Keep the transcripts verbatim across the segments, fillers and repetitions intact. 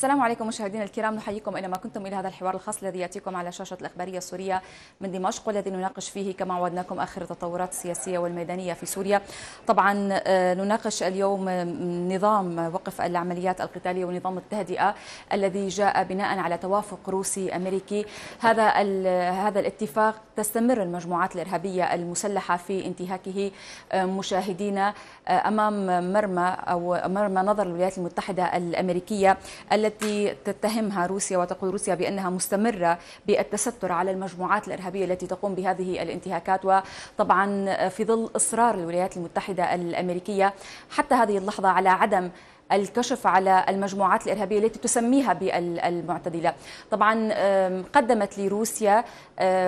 السلام عليكم مشاهدينا الكرام، نحييكم اينما كنتم الى هذا الحوار الخاص الذي ياتيكم على شاشه الاخباريه السوريه من دمشق، والذي نناقش فيه كما عودناكم اخر التطورات السياسيه والميدانيه في سوريا. طبعا نناقش اليوم نظام وقف العمليات القتاليه ونظام التهدئه الذي جاء بناء على توافق روسي امريكي. هذا هذا الاتفاق تستمر المجموعات الارهابيه المسلحه في انتهاكه مشاهدينا امام مرمى او مرمى نظر الولايات المتحده الامريكيه التي تتهمها روسيا وتقول روسيا بأنها مستمرة بالتستر على المجموعات الإرهابية التي تقوم بهذه الانتهاكات، وطبعا في ظل إصرار الولايات المتحدة الأمريكية حتى هذه اللحظة على عدم الكشف على المجموعات الإرهابية التي تسميها بالمعتدلة. طبعا قدمت لروسيا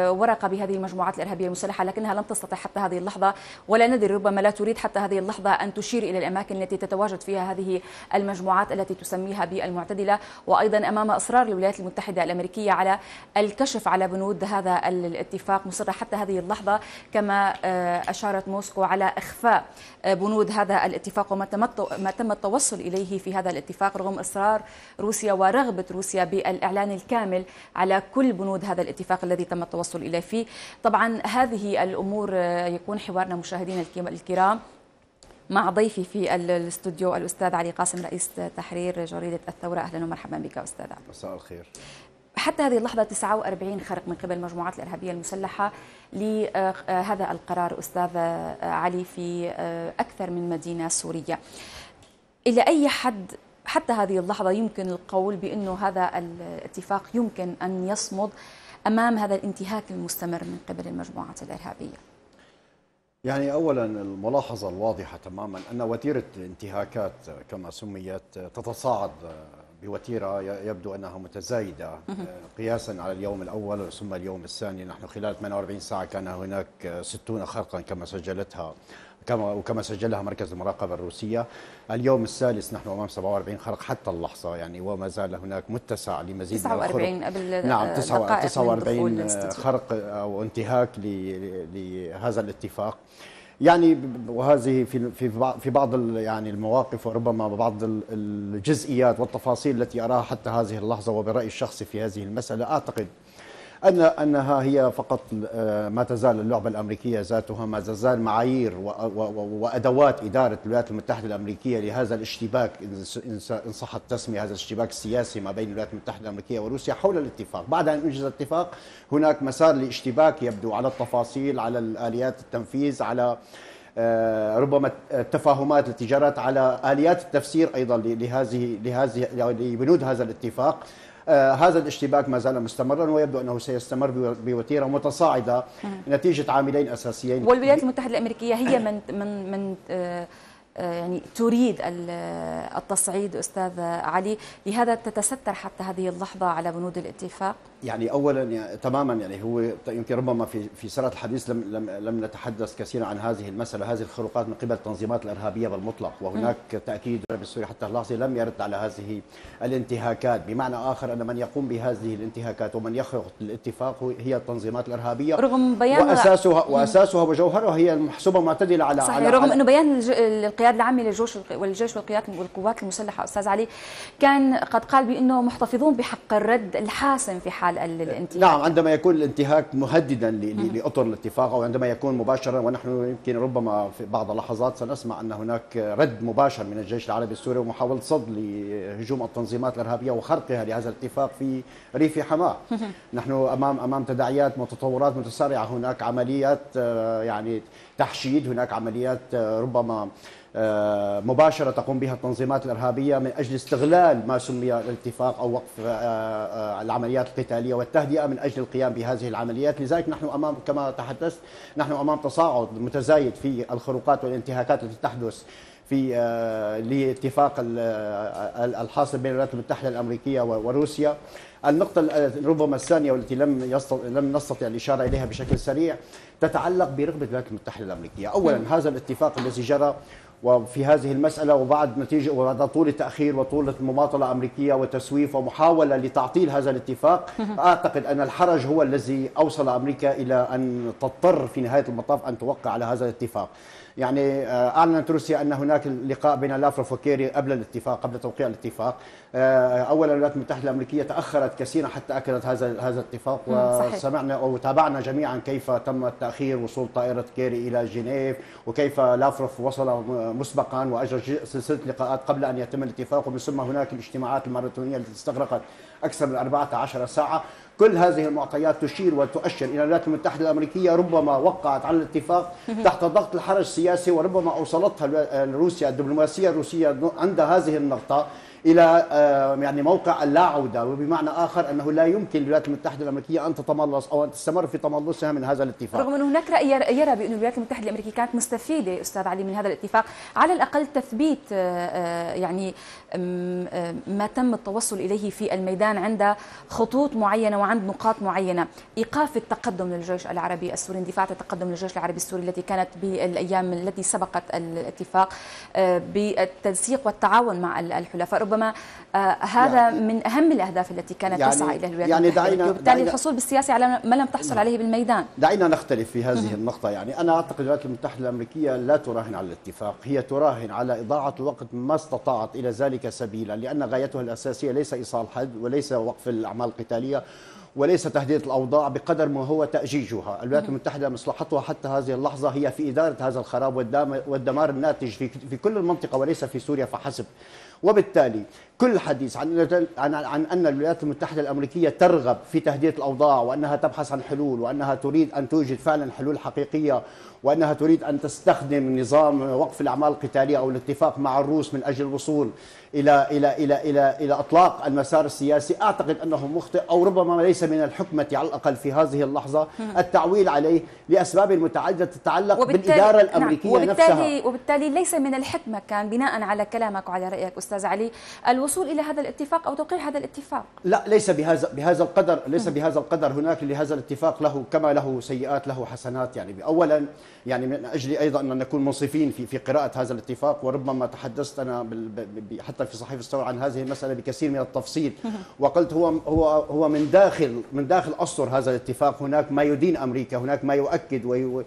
ورقة بهذه المجموعات الإرهابية المسلحة، لكنها لم تستطع حتى هذه اللحظة، ولا ندري ربما لا تريد حتى هذه اللحظة أن تشير إلى الأماكن التي تتواجد فيها هذه المجموعات التي تسميها بالمعتدلة، وأيضا أمام إصرار الولايات المتحدة الأمريكية على الكشف على بنود هذا الاتفاق، مصرة حتى هذه اللحظة كما أشارت موسكو على إخفاء بنود هذا الاتفاق وما تم التوصل إليه إليه في هذا الاتفاق، رغم إصرار روسيا ورغبة روسيا بالإعلان الكامل على كل بنود هذا الاتفاق الذي تم التوصل إليه فيه. طبعا هذه الأمور يكون حوارنا مشاهدينا الكرام مع ضيفي في الاستوديو الأستاذ علي قاسم، رئيس تحرير جريدة الثورة. أهلا ومرحبا بك أستاذ علي. مساء الخير. حتى هذه اللحظة تسعة وأربعين خرق من قبل المجموعات الإرهابية المسلحة لهذا القرار أستاذ علي في أكثر من مدينة سورية. إلى أي حد حتى هذه اللحظة يمكن القول بأنه هذا الاتفاق يمكن أن يصمد أمام هذا الانتهاك المستمر من قبل المجموعات الإرهابية؟ يعني أولا الملاحظة الواضحة تماما أن وتيرة انتهاكات كما سميت تتصاعد بوتيرة يبدو أنها متزايدة قياسا على اليوم الأول ثم اليوم الثاني. نحن خلال ثمانية وأربعين ساعة كان هناك ستين خرقا كما سجلتها كما وكما سجلها مركز المراقبه الروسيه. اليوم الثالث نحن امام سبعة وأربعين خرق حتى اللحظه، يعني وما زال هناك متسع لمزيد تسعة وأربعين قبل نعم تسعة وأربعين خرق او انتهاك لهذا الاتفاق. يعني وهذه في في في بعض يعني المواقف وربما بعض الجزئيات والتفاصيل التي اراها حتى هذه اللحظه، وبرايي الشخصي في هذه المساله اعتقد أن أنها هي فقط ما تزال اللعبة الأمريكية ذاتها، ما تزال معايير وأدوات إدارة الولايات المتحدة الأمريكية لهذا الاشتباك، إن صح التسمية، هذا الاشتباك السياسي ما بين الولايات المتحدة الأمريكية وروسيا حول الاتفاق. بعد أن أنجز الاتفاق هناك مسار لاشتباك يبدو على التفاصيل، على الآليات التنفيذ، على ربما التفاهمات التي جرت، على آليات التفسير أيضا لهذه لهذه لبنود هذا الاتفاق. آه هذا الاشتباك ما زال مستمرا، ويبدو انه سيستمر بوتيره متصاعده نتيجه عاملين اساسيين. والولايات المتحده الامريكيه هي من من من آه يعني تريد التصعيد أستاذ علي، لهذا تتستر حتى هذه اللحظة على بنود الاتفاق. يعني أولا يعني تماما يعني هو يمكن ربما في في سرعة الحديث لم لم لم نتحدث كثيرا عن هذه المسألة، هذه الخروقات من قبل التنظيمات الإرهابية بالمطلق، وهناك م. تأكيد الجانب السوري حتى اللحظة لم يرد على هذه الانتهاكات. بمعنى آخر أن من يقوم بهذه الانتهاكات ومن يخرق الاتفاق هي التنظيمات الإرهابية، رغم بيان وأساسها وأساسها وجوهرها هي محسوبة معتدلة على صحيح على رغم على أنه بيان الق... القيادة العامة للجيش والجيش والقيادات والقوات المسلحة أستاذ علي كان قد قال بأنه محتفظون بحق الرد الحاسم في حال الانتهاك. نعم، عندما يكون الانتهاك مهددا لأطر الاتفاق أو عندما يكون مباشرا، ونحن يمكن ربما في بعض اللحظات سنسمع أن هناك رد مباشر من الجيش العربي السوري ومحاولة صد لهجوم التنظيمات الإرهابية وخرقها لهذا الاتفاق في ريف حماه. نحن أمام أمام تداعيات وتطورات متسارعة، هناك عمليات يعني تحشيد، هناك عمليات ربما مباشرة تقوم بها التنظيمات الإرهابية من أجل استغلال ما سمي الاتفاق أو وقف العمليات القتالية والتهدئة من أجل القيام بهذه العمليات. لذلك نحن أمام كما تحدثت نحن أمام تصاعد متزايد في الخروقات والانتهاكات التي تحدث في لاتفاق الحاصل بين الولايات المتحدة الأمريكية وروسيا. النقطة ربما الثانية والتي لم لم نستطع الإشارة إليها بشكل سريع تتعلق برغبة الولايات المتحدة الأمريكية. أولا هذا الاتفاق الذي جرى وفي هذه المسألة، وبعد نتيجة وبعد طول تأخير وطولة مماطلة أمريكية وتسويف ومحاولة لتعطيل هذا الاتفاق، أعتقد أن الحرج هو الذي أوصل أمريكا إلى أن تضطر في نهاية المطاف أن توقع على هذا الاتفاق. يعني أعلنت روسيا أن هناك لقاء بين لافروف وكيري قبل الاتفاق، قبل توقيع الاتفاق. أولا الولايات المتحدة الأمريكية تأخرت كثيرا حتى أكدت هذا هذا الاتفاق، وسمعنا أو تابعنا جميعا كيف تم تأخير وصول طائرة كيري إلى جنيف، وكيف لافروف وصل مسبقا وأجرى سلسلة لقاءات قبل أن يتم الاتفاق، ومن ثم هناك الاجتماعات الماراثونية التي استغرقت أكثر من أربعة عشر ساعة. كل هذه المعطيات تشير وتؤشر إلى الولايات المتحدة الأمريكية ربما وقعت على الاتفاق تحت ضغط الحرج السياسي، وربما أوصلتها روسيا الدبلوماسية الروسية عند هذه النقطة إلى يعني موقع اللا عودة، وبمعنى آخر أنه لا يمكن للولايات المتحدة الأمريكية أن تتملص أو أن تستمر في تملصها من هذا الاتفاق. رغم أن هناك رأي يرى بأن الولايات المتحدة الأمريكية كانت مستفيدة أستاذ علي من هذا الاتفاق، على الأقل تثبيت يعني ما تم التوصل إليه في الميدان عند خطوط معينة وعند نقاط معينة، إيقاف التقدم للجيش العربي السوري، اندفاع التقدم للجيش العربي السوري التي كانت بالأيام التي سبقت الاتفاق، بالتنسيق والتعاون مع الحلفاء. ربما هذا يعني من أهم الأهداف التي كانت يعني تسعى إلى الولايات يعني المتحدة، وبالتالي الحصول بالسياسي على ما لم تحصل عليه بالميدان. دعينا نختلف في هذه النقطة. يعني أنا أعتقد الولايات المتحدة الأمريكية لا تراهن على الاتفاق، هي تراهن على إضاعة الوقت ما استطاعت إلى ذلك سبيلا، لأن غايتها الأساسية ليس إيصال حد وليس وقف الأعمال القتالية وليس تهدئة الأوضاع بقدر ما هو تأجيجها. الولايات المتحدة مصلحتها حتى هذه اللحظة هي في إدارة هذا الخراب والدمار الناتج في في كل المنطقة وليس في سوريا فحسب. وبالتالي كل حديث عن عن عن أن الولايات المتحدة الأمريكية ترغب في تهدئة الأوضاع وأنها تبحث عن حلول وأنها تريد أن توجد فعلا حلول حقيقية وأنها تريد أن تستخدم نظام وقف الأعمال القتالية أو الاتفاق مع الروس من أجل الوصول إلى إلى إلى إلى إلى, إلى إطلاق المسار السياسي، أعتقد أنه مخطئ، أو ربما ليس من الحكمة على الأقل في هذه اللحظة التعويل عليه لأسباب متعددة تتعلق بالإدارة الأمريكية نعم. وبالتالي نفسها. وبالتالي ليس من الحكمة كان بناء على كلامك وعلى رأيك أستاذ علي الوصول إلى هذا الاتفاق أو توقيع هذا الاتفاق. لا، ليس بهذا بهذا القدر، ليس بهذا القدر. هناك لهذا الاتفاق له كما له سيئات له حسنات. يعني أولا يعني من أجل أيضا أن نكون منصفين في في قراءة هذا الاتفاق، وربما تحدثت أنا حتى في صحيفة الثورة عن هذه المسألة بكثير من التفصيل، وقلت هو هو هو من داخل من داخل أسطر هذا الاتفاق هناك ما يدين أمريكا، هناك ما يؤكد وي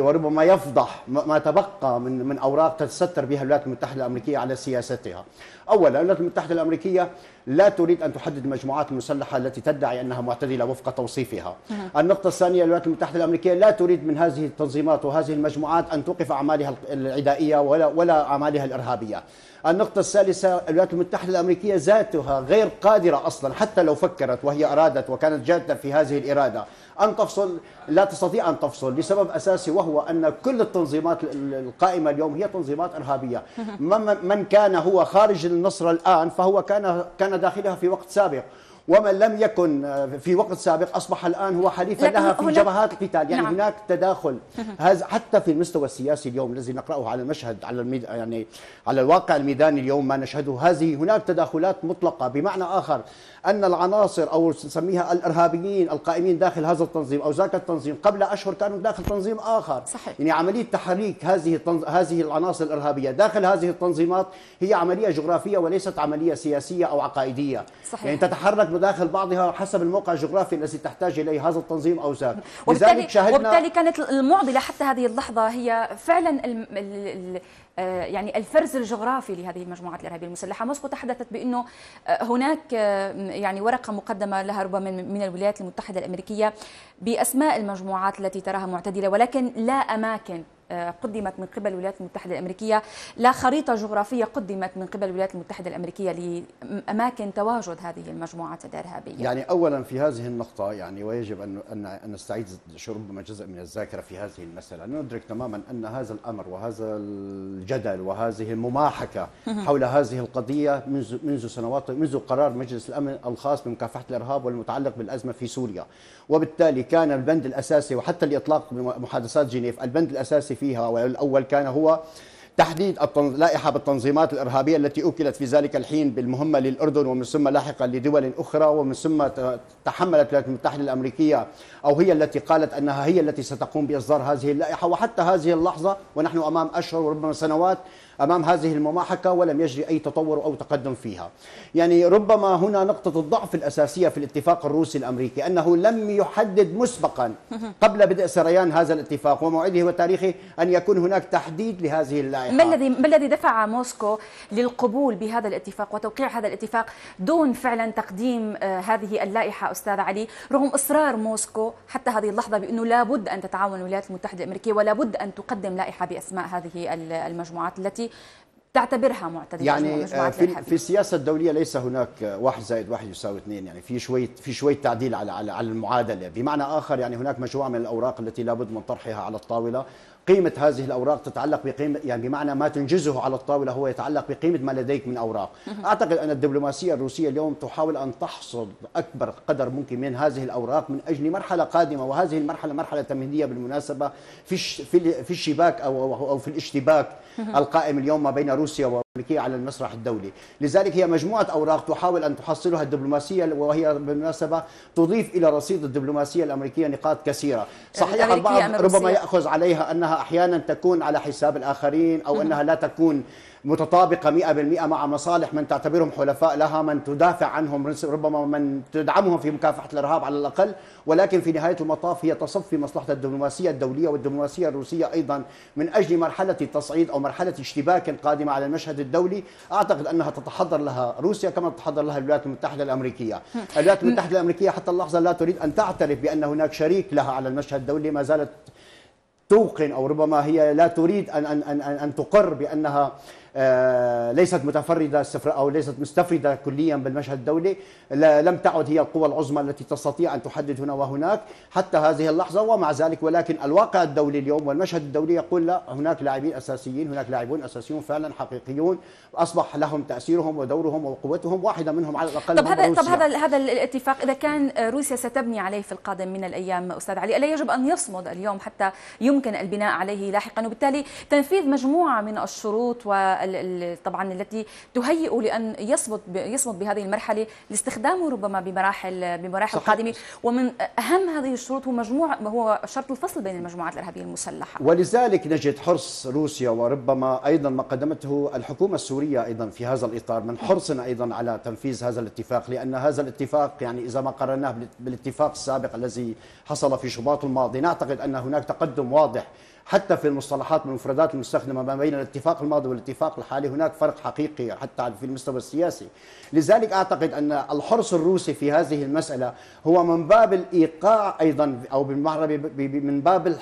وربما يفضح ما تبقى من من أوراق تتستر بها الولايات المتحدة الأمريكية على سياستها. أولا الولايات المتحدة الأمريكية لا تريد أن تحدد المجموعات المسلحة التي تدعي أنها معتدلة وفق توصيفها. النقطة الثانية، الولايات المتحدة الأمريكية لا تريد من هذه التنظيمات وهذه المجموعات أن توقف أعمالها العدائية ولا ولا أعمالها الإرهابية. النقطة الثالثة، الولايات المتحدة الأمريكية ذاتها غير قادرة أصلا حتى لو فكرت وهي أرادت وكانت جادة في هذه الإرادة أن تفصل، لا تستطيع أن تفصل لسبب أساسي، وهو أن كل التنظيمات القائمة اليوم هي تنظيمات إرهابية. من كان هو خارج النصرة الآن فهو كان كان داخلها في وقت سابق، ومن لم يكن في وقت سابق أصبح الآن هو حليفا لها في جبهات القتال. يعني نعم. هناك تداخل هذا حتى في المستوى السياسي اليوم الذي نقرأه على المشهد على الميد... يعني على الواقع الميداني اليوم ما نشهده، هذه هناك تداخلات مطلقة. بمعنى آخر أن العناصر أو نسميها الإرهابيين القائمين داخل هذا التنظيم أو ذاك التنظيم قبل أشهر كانوا داخل تنظيم آخر. صحيح. يعني عملية تحريك هذه التنظ... هذه العناصر الإرهابية داخل هذه التنظيمات هي عملية جغرافية وليست عملية سياسية أو عقائدية. صحيح. يعني تتحرك داخل بعضها حسب الموقع الجغرافي الذي تحتاج اليه هذا التنظيم او ذاك. لذلك شاهدنا وبالتالي كانت المعضله حتى هذه اللحظه هي فعلا ال ال ال يعني الفرز الجغرافي لهذه المجموعات الارهابيه المسلحه. موسكو تحدثت بانه هناك يعني ورقه مقدمه لها ربما من الولايات المتحده الامريكيه باسماء المجموعات التي تراها معتدله، ولكن لا اماكن قدمت من قبل الولايات المتحدة الأمريكية، لا خريطة جغرافية قدمت من قبل الولايات المتحدة الأمريكية لأماكن تواجد هذه المجموعات الإرهابية. يعني أولا في هذه النقطة يعني ويجب أن أن نستعيد ربما جزء من الذاكرة في هذه المسألة، ندرك تماما أن هذا الأمر وهذا الجدل وهذه المماحكة حول هذه القضية منذ منذ سنوات، منذ قرار مجلس الأمن الخاص بمكافحة الإرهاب والمتعلق بالأزمة في سوريا، وبالتالي كان البند الأساسي وحتى الإطلاق محادثات جنيف البند الأساسي فيها والأول كان هو تحديد لائحة بالتنظيمات الإرهابية التي أوكلت في ذلك الحين بالمهمة للأردن ومن ثم لاحقا لدول أخرى، ومن ثم تحملت الولايات المتحدة الأمريكية أو هي التي قالت أنها هي التي ستقوم بإصدار هذه اللائحة. وحتى هذه اللحظة ونحن أمام أشهر وربما سنوات أمام هذه المماحكة ولم يجري أي تطور أو تقدم فيها. يعني ربما هنا نقطة الضعف الأساسية في الاتفاق الروسي الأمريكي أنه لم يحدد مسبقا قبل بدء سريان هذا الاتفاق وموعده وتاريخه أن يكون هناك تحديد لهذه اللائحة. ما الذي ما الذي دفع موسكو للقبول بهذا الاتفاق وتوقيع هذا الاتفاق دون فعلا تقديم هذه اللائحة أستاذ علي، رغم إصرار موسكو حتى هذه اللحظة بأنه لابد أن تتعاون الولايات المتحدة الأمريكية ولابد أن تقدم لائحة بأسماء هذه المجموعات التي تعتبرها معتدلة؟ يعني في, في السياسة الدولية ليس هناك واحد زائد واحد يساوي اثنين، يعني في شوية في شوية تعديل على على على المعادلة. بمعنى آخر يعني هناك مجموعة من الأوراق التي لابد من طرحها على الطاولة. قيمة هذه الأوراق تتعلق بقيمة، يعني بمعنى ما تنجزه على الطاولة هو يتعلق بقيمة ما لديك من أوراق. أعتقد أن الدبلوماسية الروسية اليوم تحاول أن تحصد أكبر قدر ممكن من هذه الأوراق من أجل مرحلة قادمة، وهذه المرحلة مرحلة تمهيدية بالمناسبة في في الشباك أو أو في الاشتباك القائم اليوم ما بين روسيا و على المسرح الدولي. لذلك هي مجموعة أوراق تحاول أن تحصلها الدبلوماسية، وهي بالمناسبة تضيف إلى رصيد الدبلوماسية الأمريكية نقاط كثيرة. صحيح البعض ربما يأخذ عليها أنها أحيانا تكون على حساب الآخرين أو أنها لا تكون متطابقة مئة بالمئة مع مصالح من تعتبرهم حلفاء لها، من تدافع عنهم، ربما من تدعمهم في مكافحة الإرهاب على الأقل، ولكن في نهاية المطاف هي تصف في مصلحة الدبلوماسية الدولية والدبلوماسية الروسية أيضا من أجل مرحلة تصعيد أو مرحلة اشتباك قادمة على المشهد الدولي. أعتقد أنها تتحضر لها روسيا كما تتحضر لها الولايات المتحدة الأمريكية. الولايات المتحدة الأمريكية حتى اللحظة لا تريد أن تعترف بأن هناك شريك لها على المشهد الدولي، ما زالت توقن أو ربما هي لا تريد أن أن أن, أن تقر بأنها ليست متفردة أو ليست مستفردة كليا بالمشهد الدولي. لم تعد هي القوى العظمى التي تستطيع أن تحدد هنا وهناك حتى هذه اللحظة. ومع ذلك ولكن الواقع الدولي اليوم والمشهد الدولي يقول لا، هناك لاعبين أساسيين، هناك لاعبون أساسيون فعلا حقيقيون أصبح لهم تأثيرهم ودورهم وقوتهم، واحدة منهم على الأقل. طب هذا طب هذا هذا الاتفاق إذا كان روسيا ستبني عليه في القادم من الأيام أستاذ علي، ألا يجب أن يصمد اليوم حتى يمكن البناء عليه لاحقا، وبالتالي تنفيذ مجموعة من الشروط و طبعا التي تهيئ لان يصمد يصمد بهذه المرحله لاستخدامه ربما بمراحل بمراحل قادمه. ومن اهم هذه الشروط هو مجموع هو شرط الفصل بين المجموعات الارهابيه المسلحه. ولذلك نجد حرص روسيا وربما ايضا ما قدمته الحكومه السوريه ايضا في هذا الاطار من حرصنا ايضا على تنفيذ هذا الاتفاق، لان هذا الاتفاق يعني اذا ما قررناه بالاتفاق السابق الذي حصل في شباط الماضي نعتقد ان هناك تقدم واضح حتى في المصطلحات والمفردات المستخدمه ما بين الاتفاق الماضي والاتفاق الحالي. هناك فرق حقيقي حتى في المستوى السياسي. لذلك اعتقد ان الحرص الروسي في هذه المساله هو من باب الايقاع ايضا او بالمعربي من باب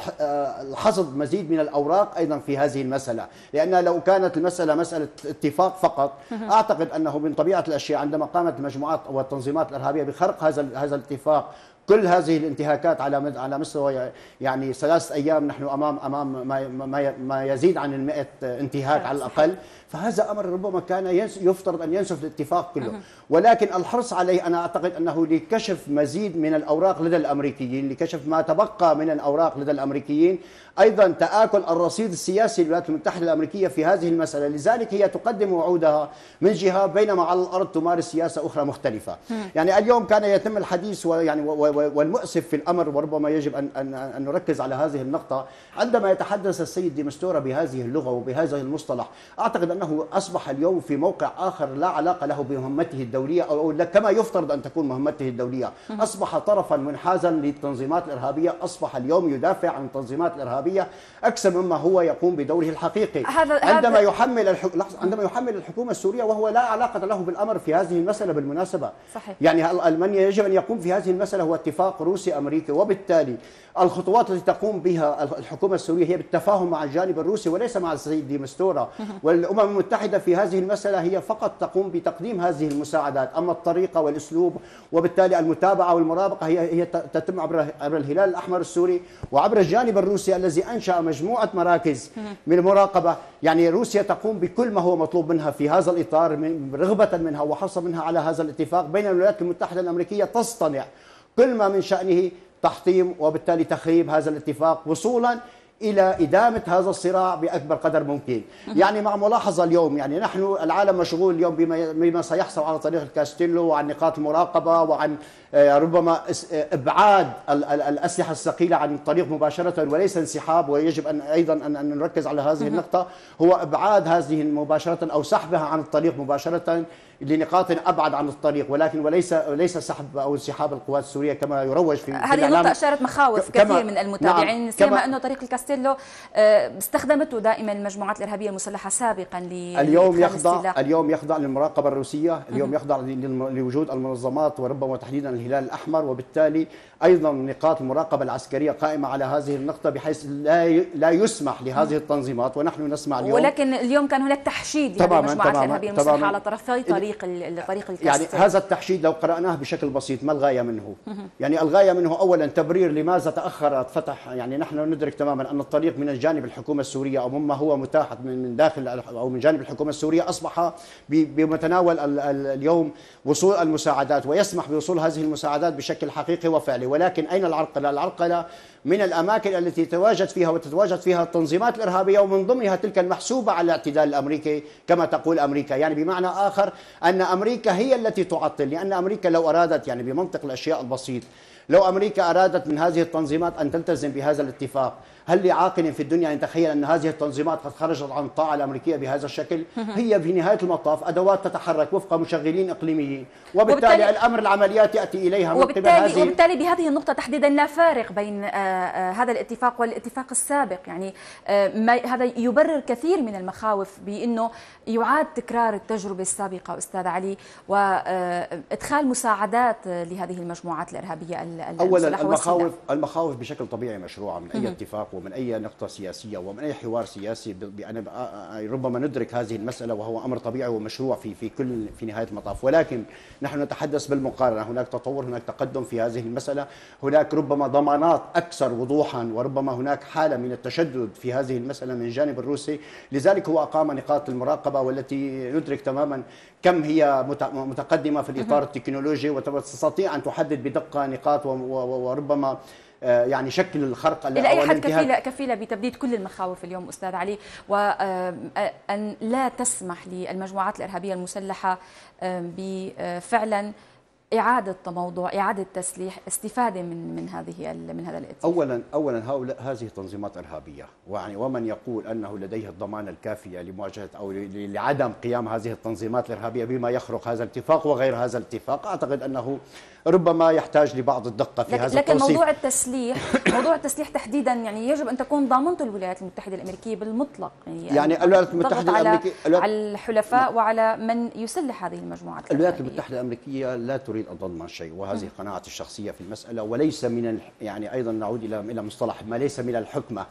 الحصد مزيد من الاوراق ايضا في هذه المساله، لان لو كانت المساله مساله اتفاق فقط اعتقد انه من طبيعه الاشياء عندما قامت المجموعات والتنظيمات الارهابيه بخرق هذا هذا الاتفاق كل هذه الانتهاكات على على مستوى يعني ثلاث ايام نحن امام امام ما ما يزيد عن المئة انتهاك على الاقل، فهذا امر ربما كان يفترض ان ينسف الاتفاق كله. ولكن الحرص عليه انا اعتقد انه لكشف مزيد من الاوراق لدى الامريكيين، لكشف ما تبقى من الاوراق لدى الامريكيين، ايضا تآكل الرصيد السياسي للولايات المتحده الامريكيه في هذه المساله. لذلك هي تقدم وعودها من جهه بينما على الارض تمارس سياسه اخرى مختلفه. يعني اليوم كان يتم الحديث ويعني والمؤسف في الأمر وربما يجب أن, أن, أن نركز على هذه النقطة، عندما يتحدث السيد ديمستورا بهذه اللغة وبهذا المصطلح أعتقد أنه أصبح اليوم في موقع آخر لا علاقة له بمهمته الدولية أو كما يفترض أن تكون مهمته الدولية. أصبح طرفا منحازا للتنظيمات الإرهابية، أصبح اليوم يدافع عن التنظيمات الإرهابية أكثر مما هو يقوم بدوره الحقيقي. عندما يحمل عندما يحمل الحكومة السورية وهو لا علاقة له بالأمر في هذه المسألة بالمناسبة. صحيح. يعني ألمانيا يجب أن يقوم في هذه المسألة هو اتفاق روسي أمريكي، وبالتالي الخطوات التي تقوم بها الحكومة السورية هي بالتفاهم مع الجانب الروسي وليس مع السيد ديمستورا. والأمم المتحدة في هذه المسألة هي فقط تقوم بتقديم هذه المساعدات، أما الطريقة والأسلوب وبالتالي المتابعة والمرافقة هي هي تتم عبر عبر الهلال الأحمر السوري وعبر الجانب الروسي الذي أنشأ مجموعة مراكز من المراقبة. يعني روسيا تقوم بكل ما هو مطلوب منها في هذا الإطار من رغبة منها وحرصا منها على هذا الاتفاق، بينما الولايات المتحدة الأمريكية تصطنع كل ما من شأنه تحطيم وبالتالي تخريب هذا الاتفاق وصولا إلى إدامة هذا الصراع بأكبر قدر ممكن. يعني مع ملاحظة اليوم، يعني نحن العالم مشغول اليوم بما, بما سيحصل على طريق الكاستيلو وعن نقاط المراقبة وعن ربما إبعاد الأسلحة الثقيلة عن الطريق مباشرة وليس انسحاب، ويجب أن أيضا أن نركز على هذه النقطة، هو إبعاد هذه مباشرة أو سحبها عن الطريق مباشرة لنقاط ابعد عن الطريق، ولكن وليس ليس سحب او انسحاب القوات السوريه كما يروج في هذه النقطه. اشارت مخاوف كثير من المتابعين، نعم، سيما انه طريق الكاستيلو استخدمته دائما المجموعات الارهابيه المسلحه سابقا. اليوم يخضع اليوم يخضع للمراقبه الروسيه، اليوم يخضع لوجود المنظمات وربما تحديدا الهلال الاحمر، وبالتالي ايضا نقاط المراقبه العسكريه قائمه على هذه النقطه بحيث لا لا يسمح لهذه التنظيمات، ونحن نسمع اليوم. ولكن اليوم كان هناك تحشيد للمجموعات الارهابيه المسلحه على طرفي طريق الطريق يعني هذا التحشيد لو قرأناه بشكل بسيط، ما الغاية منه؟ يعني الغاية منه أولا تبرير لماذا تأخرت فتح، يعني نحن ندرك تماما أن الطريق من الجانب الحكومة السورية أو مما هو متاح من داخل أو من جانب الحكومة السورية أصبح بمتناول اليوم وصول المساعدات ويسمح بوصول هذه المساعدات بشكل حقيقي وفعلي، ولكن أين العرقلة؟ العرقلة من الأماكن التي تتواجد فيها وتتواجد فيها التنظيمات الإرهابية ومن ضمنها تلك المحسوبة على الاعتدال الأمريكي كما تقول أمريكا. يعني بمعنى آخر أن أمريكا هي التي تعطل، لأن أمريكا لو أرادت، يعني بمنطق الأشياء البسيط، لو أمريكا أرادت من هذه التنظيمات أن تلتزم بهذا الاتفاق، هل لعاقل في الدنيا أن تخيل أن هذه التنظيمات قد خرجت عن الطاعة الأمريكية بهذا الشكل؟ هي في نهاية المطاف أدوات تتحرك وفق مشغلين إقليميين، وبالتالي, وبالتالي الأمر العمليات يأتي إليها من قبل هذه. وبالتالي بهذه النقطة تحديدا لا فارق بين آآ آآ هذا الاتفاق والاتفاق السابق، يعني هذا يبرر كثير من المخاوف بأنه يعاد تكرار التجربة السابقة أستاذ علي، وإدخال مساعدات لهذه المجموعات الإرهابية المسلحة. أولا المخاوف المخاوف بشكل طبيعي مشروعة من أي اتفاق ومن أي نقطة سياسية ومن أي حوار سياسي، بأن ربما ندرك هذه المسألة وهو أمر طبيعي ومشروع في في كل في نهاية المطاف، ولكن نحن نتحدث بالمقارنة، هناك تطور، هناك تقدم في هذه المسألة، هناك ربما ضمانات أكثر وضوحا، وربما هناك حالة من التشدد في هذه المسألة من الجانب الروسي، لذلك هو أقام نقاط المراقبة والتي ندرك تماما كم هي متقدمة في الإطار التكنولوجي وتستطيع أن تحدد بدقة نقاط وربما يعني شكل الخرق إلى أي حد كفيلة, كفيلة بتبديد كل المخاوف اليوم أستاذ علي، وأن لا تسمح للمجموعات الإرهابية المسلحة بفعلا إعادة تموضع، إعادة تسليح، استفادة من من هذه من هذا الاتفاق. أولا أولا هؤلاء هذه تنظيمات إرهابية، يعني ومن يقول أنه لديه الضمانة الكافية لمواجهة أو لعدم قيام هذه التنظيمات الإرهابية بما يخرق هذا الاتفاق وغير هذا الاتفاق، أعتقد أنه ربما يحتاج لبعض الدقة في لكن هذا التوصيف. لكن موضوع التسليح موضوع التسليح تحديدا يعني يجب أن تكون ضامنته الولايات المتحدة الأمريكية بالمطلق، يعني, يعني الولايات المتحدة الأمريكية على, على الحلفاء وعلى من يسلح هذه المجموعات. الولايات المتحدة الأمريكية لا تريد أن تضمن شيء، وهذه قناعتي الشخصية في المسألة، وليس من يعني أيضا نعود إلى إلى مصطلح ما ليس من الحكمة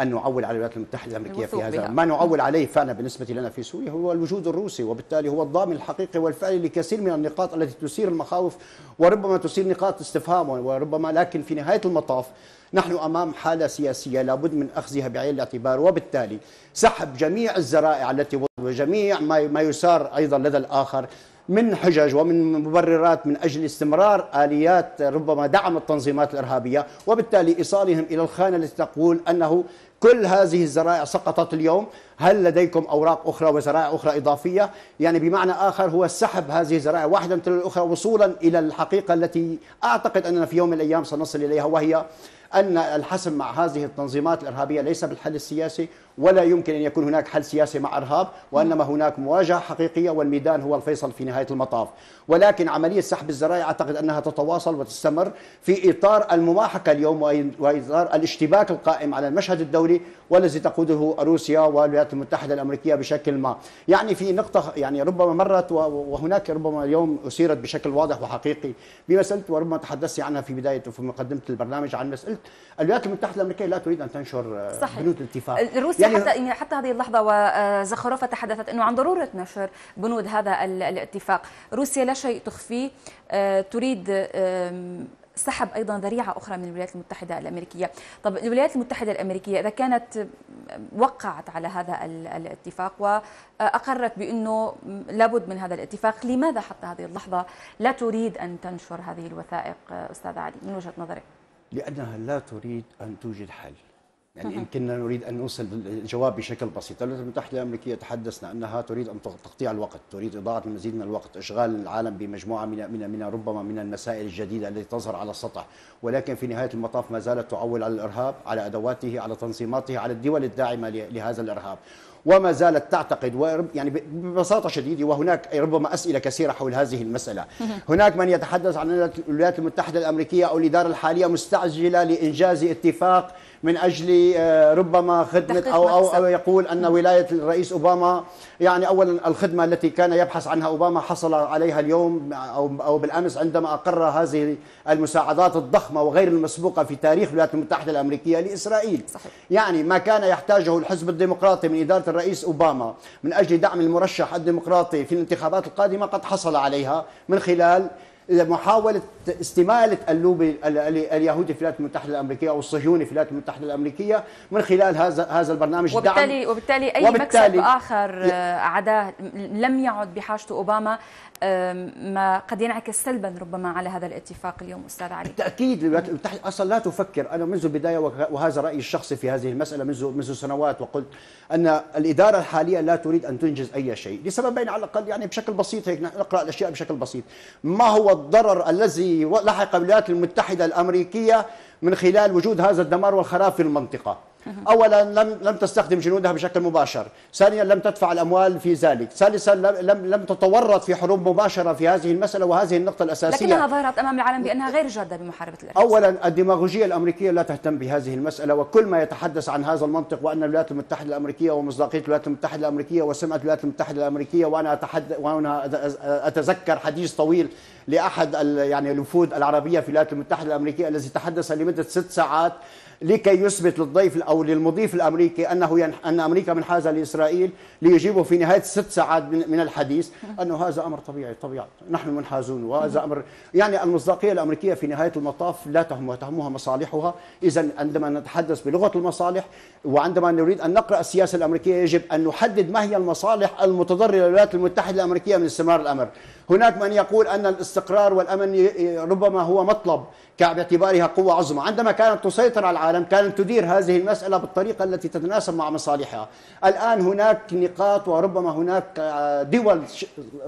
أن نعول على الولايات المتحدة الأمريكية في هذا، ما نعول عليه فعلا بالنسبة لنا في سوريا هو الوجود الروسي، وبالتالي هو الضامن الحقيقي والفعلي لكثير من النقاط التي تثير المخاوف وربما تثير نقاط استفهام، وربما لكن في نهاية المطاف نحن أمام حالة سياسية لابد من أخذها بعين الاعتبار، وبالتالي سحب جميع الذرائع التي وجميع ما يسار أيضا لدى الآخر من حجج ومن مبررات من أجل استمرار آليات ربما دعم التنظيمات الإرهابية، وبالتالي إيصالهم إلى الخانة التي تقول أنه كل هذه الذرائع سقطت اليوم، هل لديكم أوراق أخرى وذرائع أخرى إضافية؟ يعني بمعنى آخر هو سحب هذه الذرائع واحدة تلو الأخرى وصولا إلى الحقيقة التي أعتقد أننا في يوم من الأيام سنصل إليها، وهي أن الحسم مع هذه التنظيمات الإرهابية ليس بالحل السياسي، ولا يمكن أن يكون هناك حل سياسي مع إرهاب، وإنما هناك مواجهة حقيقية والميدان هو الفيصل في نهاية المطاف، ولكن عملية سحب الذرائع أعتقد أنها تتواصل وتستمر في إطار المماحكة اليوم وإطار الاشتباك القائم على المشهد الدولي والذي تقوده روسيا والولايات المتحدة الأمريكية بشكل ما. يعني في نقطة يعني ربما مرت وهناك ربما اليوم أثيرت بشكل واضح وحقيقي بمسألة، وربما تحدثت عنها في بداية وفي مقدمة البرنامج عن مسألة الولايات المتحدة الأمريكية لا تريد أن تنشر بنود الاتفاق. روسيا يعني حتى حتى هذه اللحظة وزخروفا تحدثت أنه عن ضرورة نشر بنود هذا الاتفاق. روسيا لا شيء تخفيه، تريد سحب أيضا ذريعة أخرى من الولايات المتحدة الأمريكية. طب الولايات المتحدة الأمريكية إذا كانت وقعت على هذا الاتفاق وأقرت بأنه لابد من هذا الاتفاق، لماذا حتى هذه اللحظة لا تريد أن تنشر هذه الوثائق أستاذ علي من وجهة نظرك؟ لأنها لا تريد أن توجد حل. يعني إن كنا نريد أن نوصل الجواب بشكل بسيط. الولايات المتحدة الأمريكية تحدثنا أنها تريد أن تقطيع الوقت، تريد إضاعة المزيد من الوقت، إشغال العالم بمجموعة من من من ربما من المسائل الجديدة التي تظهر على السطح، ولكن في نهاية المطاف ما زالت تعول على الإرهاب، على أدواته، على تنظيماته، على الدول الداعمة لهذا الإرهاب، وما زالت تعتقد يعني ببساطة شديدة. وهناك ربما أسئلة كثيرة حول هذه المسألة. هناك من يتحدث عن الولايات المتحدة الأمريكية أو الإدارة الحالية مستعجلة لإنجاز اتفاق من أجل ربما خدمة أو, أو, أو يقول أن ولاية الرئيس أوباما، يعني أولا الخدمة التي كان يبحث عنها أوباما حصل عليها اليوم أو, أو بالأمس عندما أقر هذه المساعدات الضخمة وغير المسبوقة في تاريخ الولايات المتحدة الأمريكية لإسرائيل. صحيح. يعني ما كان يحتاجه الحزب الديمقراطي من إدارة الرئيس أوباما من أجل دعم المرشح الديمقراطي في الانتخابات القادمة قد حصل عليها من خلال محاولة استمالة اللوب اليهودي في الولايات المتحدة الأمريكية أو الصهيوني في الولايات المتحدة الأمريكية من خلال هذا هذا البرنامج. وبالتالي دعم وبالتالي أي وبالتالي مكسب آخر عداه لم يعد بحاجته أوباما، ما قد ينعكس سلبا ربما على هذا الاتفاق اليوم. أستاذ علي، بالتأكيد الولايات المتحدة أصلا لا تفكر. أنا منذ البداية وهذا رأيي الشخصي في هذه المسألة منذ منذ سنوات، وقلت أن الإدارة الحالية لا تريد أن تنجز أي شيء لسببين على الأقل، يعني بشكل بسيط هيك نقرأ الأشياء بشكل بسيط. ما هو الضرر الذي لحق الولايات المتحدة الأمريكية من خلال وجود هذا الدمار والخراب في المنطقة؟ أولا لم لم تستخدم جنودها بشكل مباشر، ثانيا لم تدفع الأموال في ذلك، ثالثا لم لم تتورط في حروب مباشرة في هذه المسألة، وهذه النقطة الأساسية. لكنها ظهرت أمام العالم بأنها غير جادة بمحاربة الإرهاب. أولا الديماغوجية الأمريكية لا تهتم بهذه المسألة، وكل ما يتحدث عن هذا المنطق وأن الولايات المتحدة الأمريكية ومصداقية الولايات المتحدة الأمريكية وسمعة الولايات المتحدة الأمريكية. وأنا أتحدث وأنا أتذكر حديث طويل لأحد يعني الوفود العربية في الولايات المتحدة الأمريكية الذي تحدث لمدة ست ساعات لكي يثبت للضيف او للمضيف الامريكي انه ينح... ان امريكا منحازه لاسرائيل، ليجيبه في نهايه ست ساعات من... من الحديث انه هذا امر طبيعي، طبيعي نحن منحازون وهذا امر. يعني المصداقيه الامريكيه في نهايه المطاف لا تهمها، تهمها مصالحها. اذا عندما نتحدث بلغه المصالح وعندما نريد ان نقرا السياسه الامريكيه يجب ان نحدد ما هي المصالح المتضرره للولايات المتحده الامريكيه من استمرار الامر. هناك من يقول ان الاستقرار والامن ربما هو مطلب باعتبارها قوه عظمى، عندما كانت تسيطر على العالم كانت تدير هذه المسألة بالطريقة التي تتناسب مع مصالحها. الآن هناك نقاط وربما هناك دول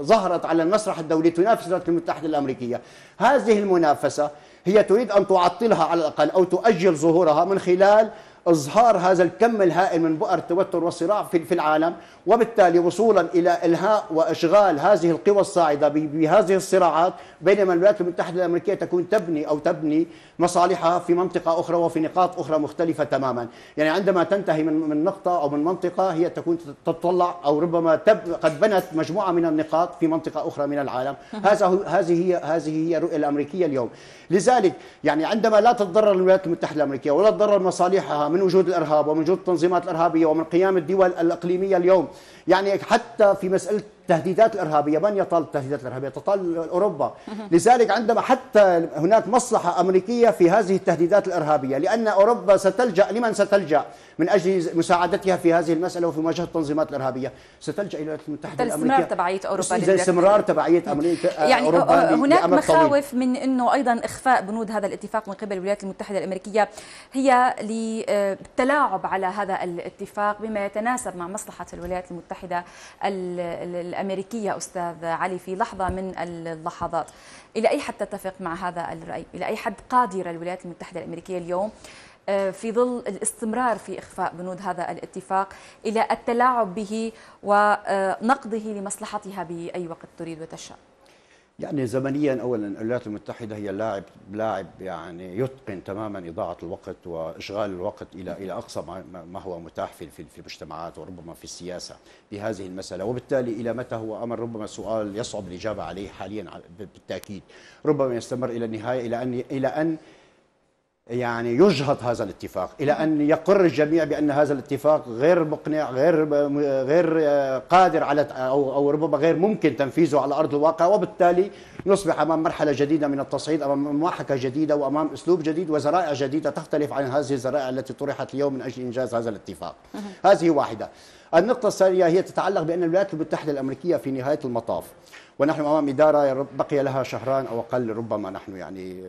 ظهرت على المسرح الدولي تنافس الولايات المتحدة الأمريكية. هذه المنافسة هي تريد أن تعطلها على الأقل أو تؤجل ظهورها من خلال إظهار هذا الكم الهائل من بؤر التوتر والصراع في العالم، وبالتالي وصولا إلى إلهاء وإشغال هذه القوى الصاعدة بهذه الصراعات، بينما الولايات المتحدة الأمريكية تكون تبني أو تبني مصالحها في منطقة أخرى وفي نقاط أخرى مختلفة تماما. يعني عندما تنتهي من من نقطة أو من منطقة هي تكون تطلع أو ربما تب قد بنت مجموعة من النقاط في منطقة أخرى من العالم. هذا هذه هي هذه هي الرؤية الأمريكية اليوم. لذلك يعني عندما لا تتضرر الولايات المتحدة الأمريكية ولا تضرر مصالحها من وجود الإرهاب ومن وجود التنظيمات الإرهابية ومن قيام الدول الإقليمية اليوم، يعني حتى في مسألة التهديدات الإرهابية، من يطال التهديدات الإرهابية؟ تطال أوروبا. لذلك عندما حتى هناك مصلحة أمريكية في هذه التهديدات الإرهابية، لأن أوروبا ستلجأ لمن ستلجأ من أجل مساعدتها في هذه المسألة وفي مواجهة التنظيمات الإرهابية، ستلجأ إلى الولايات المتحدة الأمريكية. استمرار تبعية أوروبا، استمرار تبعية أمريكا يعني أوروبا. هناك مخاوف من أنه أيضا إخفاء بنود هذا الاتفاق من قبل الولايات المتحدة الأمريكية هي للتلاعب على هذا الاتفاق بما يتناسب مع مصلحة الولايات المتحدة الأمريكية. أستاذ علي، في لحظة من اللحظات إلى أي حد تتفق مع هذا الرأي؟ إلى أي حد قادرة الولايات المتحدة الأمريكية اليوم في ظل الاستمرار في إخفاء بنود هذا الاتفاق إلى التلاعب به ونقضه لمصلحتها بأي وقت تريد وتشاء؟ يعني زمنيا اولا الولايات المتحده هي لاعب لاعب يعني يتقن تماما اضاعه الوقت واشغال الوقت الى الى اقصى ما هو متاح في في المجتمعات وربما في السياسه بهذه المساله، وبالتالي الى متى هو امر ربما سؤال يصعب الاجابه عليه حاليا بالتاكيد. ربما يستمر الى النهايه، الى ان الى ان يعني يجهض هذا الاتفاق، الى ان يقر الجميع بان هذا الاتفاق غير مقنع، غير غير قادر على او او ربما غير ممكن تنفيذه على ارض الواقع، وبالتالي نصبح امام مرحله جديده من التصعيد، امام محاكاه جديده وامام اسلوب جديد وذرائع جديده تختلف عن هذه الذرائع التي طرحت اليوم من اجل انجاز هذا الاتفاق. هذه واحده. النقطه الثانيه هي تتعلق بان الولايات المتحده الامريكيه في نهايه المطاف ونحن امام اداره بقي لها شهران او اقل، ربما نحن يعني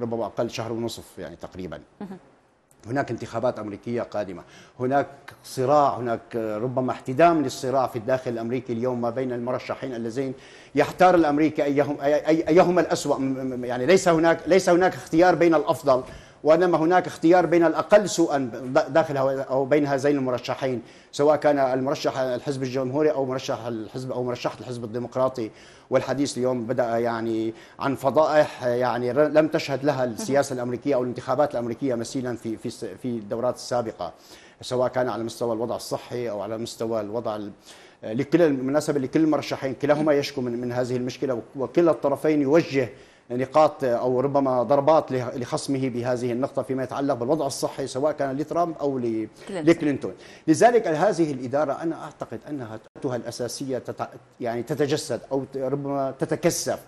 ربما أقل شهر ونصف يعني تقريبا هناك انتخابات أمريكية قادمة، هناك صراع، هناك ربما احتدام للصراع في الداخل الأمريكي اليوم ما بين المرشحين الذين يحتار الأمريكي أيهم, أيهم الأسوأ. يعني ليس هناك ليس هناك اختيار بين الأفضل، وإنما هناك اختيار بين الأقل سوءا داخل أو بين هذين المرشحين، سواء كان المرشح الحزب الجمهوري أو مرشح الحزب أو مرشحة الحزب الديمقراطي. والحديث اليوم بدأ يعني عن فضائح يعني لم تشهد لها السياسة الأمريكية أو الانتخابات الأمريكية مثيلا في في في الدورات السابقة، سواء كان على مستوى الوضع الصحي أو على مستوى الوضع لكل بالمناسبة لكل المرشحين كلاهما يشكو من من هذه المشكلة، وكلا الطرفين يوجه نقاط أو ربما ضربات لخصمه بهذه النقطة فيما يتعلق بالوضع الصحي، سواء كان لترامب أو لكلينتون. لذلك هذه الإدارة أنا أعتقد أنها تأتها الأساسية يعني تتجسد أو ربما تتكثف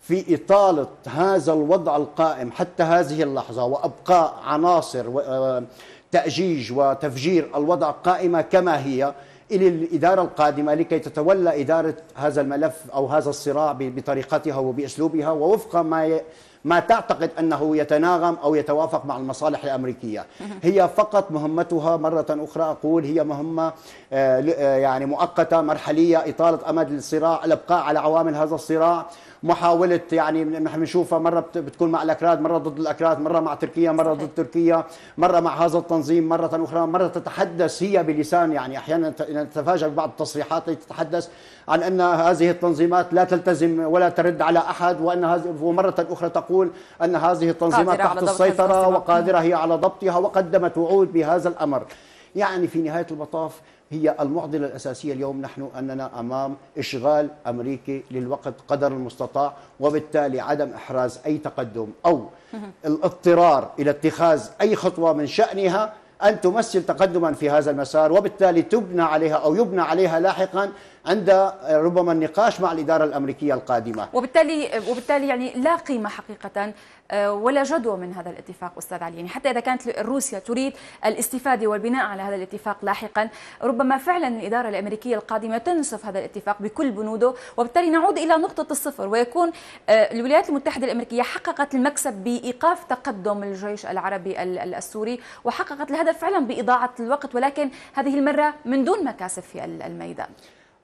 في إطالة هذا الوضع القائم حتى هذه اللحظة، وأبقاء عناصر وتأجيج وتفجير الوضع قائمة كما هي إلى الإدارة القادمة لكي تتولى إدارة هذا الملف أو هذا الصراع بطريقتها وبأسلوبها ووفق ما ما تعتقد أنه يتناغم أو يتوافق مع المصالح الأمريكية. هي فقط مهمتها مرة أخرى أقول هي مهمة يعني مؤقتة مرحلية، إطالة أمد للصراع، الإبقاء على عوامل هذا الصراع، محاولة يعني نحن بنشوفها مرة بتكون مع الأكراد، مرة ضد الأكراد، مرة مع تركيا، مرة ضد تركيا، مرة مع هذا التنظيم، مرة أخرى مرة تتحدث هي بلسان يعني أحيانا نتفاجأ ببعض التصريحات التي تتحدث عن أن هذه التنظيمات لا تلتزم ولا ترد على أحد، وأن هذه ومرة أخرى تقول أن هذه التنظيمات تحت السيطرة وقادرة هي على ضبطها وقدمت وعود بهذا الأمر. يعني في نهاية المطاف هي المعضلة الأساسية اليوم نحن أننا أمام إشغال أمريكي للوقت قدر المستطاع، وبالتالي عدم إحراز أي تقدم أو الاضطرار إلى اتخاذ أي خطوة من شأنها أن تمثل تقدما في هذا المسار، وبالتالي تبنى عليها أو يبنى عليها لاحقا عند ربما النقاش مع الإدارة الأمريكية القادمة. وبالتالي وبالتالي يعني لا قيمة حقيقة ولا جدوى من هذا الاتفاق أستاذ علي، يعني حتى إذا كانت روسيا تريد الاستفادة والبناء على هذا الاتفاق لاحقا، ربما فعلا الإدارة الأمريكية القادمة تنسف هذا الاتفاق بكل بنوده، وبالتالي نعود إلى نقطة الصفر، ويكون الولايات المتحدة الأمريكية حققت المكسب بإيقاف تقدم الجيش العربي السوري، وحققت الهدف فعلا بإضاعة الوقت، ولكن هذه المرة من دون مكاسب في الميدان.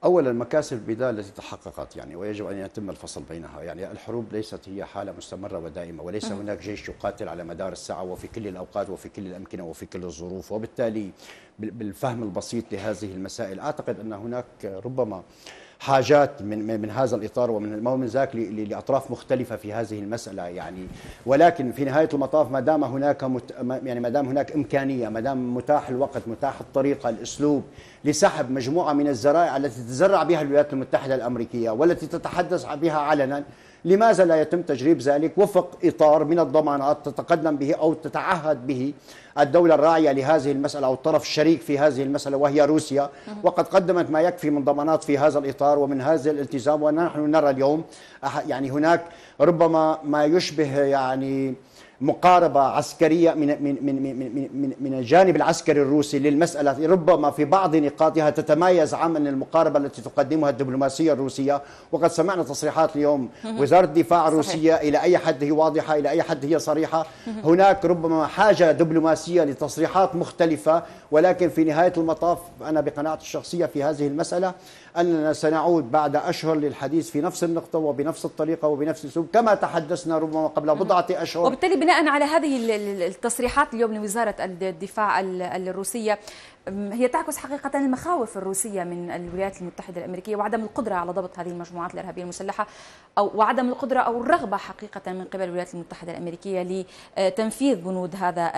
أولا مكاسب البداية التي تحققت يعني ويجب أن يتم الفصل بينها، يعني الحروب ليست هي حالة مستمرة ودائمة، وليس هناك جيش يقاتل على مدار الساعة وفي كل الأوقات وفي كل الأمكنة وفي كل الظروف، وبالتالي بالفهم البسيط لهذه المسائل أعتقد أن هناك ربما حاجات من من هذا الإطار ومن ومن ذاك لأطراف مختلفة في هذه المسألة يعني، ولكن في نهاية المطاف ما دام هناك مت يعني ما دام هناك إمكانية، ما دام متاح الوقت، متاح الطريقة، الأسلوب لسحب مجموعة من الذرائع التي تتزرع بها الولايات المتحدة الأمريكية والتي تتحدث بها علنا، لماذا لا يتم تجريب ذلك وفق إطار من الضمانات تتقدم به أو تتعهد به الدولة الراعية لهذه المسألة أو الطرف الشريك في هذه المسألة وهي روسيا، وقد قدمت ما يكفي من ضمانات في هذا الإطار ومن هذا الالتزام. ونحن نرى اليوم يعني هناك ربما ما يشبه يعني مقاربة عسكرية من من من من من الجانب العسكري الروسي للمسألة، ربما في بعض نقاطها تتميز عن المقاربة التي تقدمها الدبلوماسية الروسية، وقد سمعنا تصريحات اليوم وزارة الدفاع الروسية إلى أي حد هي واضحة، إلى أي حد هي صريحة. هناك ربما حاجة دبلوماسية لتصريحات مختلفة، ولكن في نهاية المطاف أنا بقناعتي الشخصية في هذه المسألة أننا سنعود بعد أشهر للحديث في نفس النقطة وبنفس الطريقة وبنفس الأسلوب كما تحدثنا ربما قبل بضعة أشهر. وبالتالي بناء على هذه التصريحات اليوم لوزارة الدفاع الروسية، هي تعكس حقيقة المخاوف الروسية من الولايات المتحدة الأمريكية وعدم القدرة على ضبط هذه المجموعات الإرهابية المسلحة، أو وعدم القدرة أو الرغبة حقيقة من قبل الولايات المتحدة الأمريكية لتنفيذ بنود هذا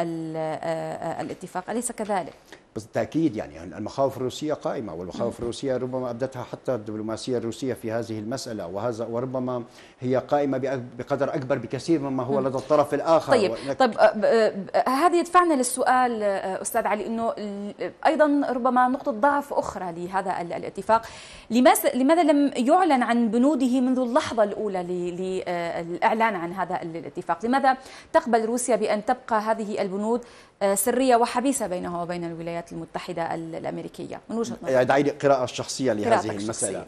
الاتفاق، أليس كذلك؟ بالتأكيد يعني المخاوف الروسية قائمة، والمخاوف الروسية ربما أبدتها حتى الدبلوماسية الروسية في هذه المسألة، وهذا وربما هي قائمة بقدر أكبر بكثير مما هو لدى الطرف الآخر. طيب طيب هذا يدفعنا للسؤال أستاذ علي، أنه أيضا ربما نقطة ضعف أخرى لهذا الاتفاق، لماذا لم يعلن عن بنوده منذ اللحظة الأولى للإعلان عن هذا الاتفاق؟ لماذا تقبل روسيا بأن تبقى هذه البنود سرية وحبيسة بينها وبين الولايات الولايات المتحدة الأمريكية من وجهة نظرك؟ دعيني قراءة شخصية لهذه المسألة.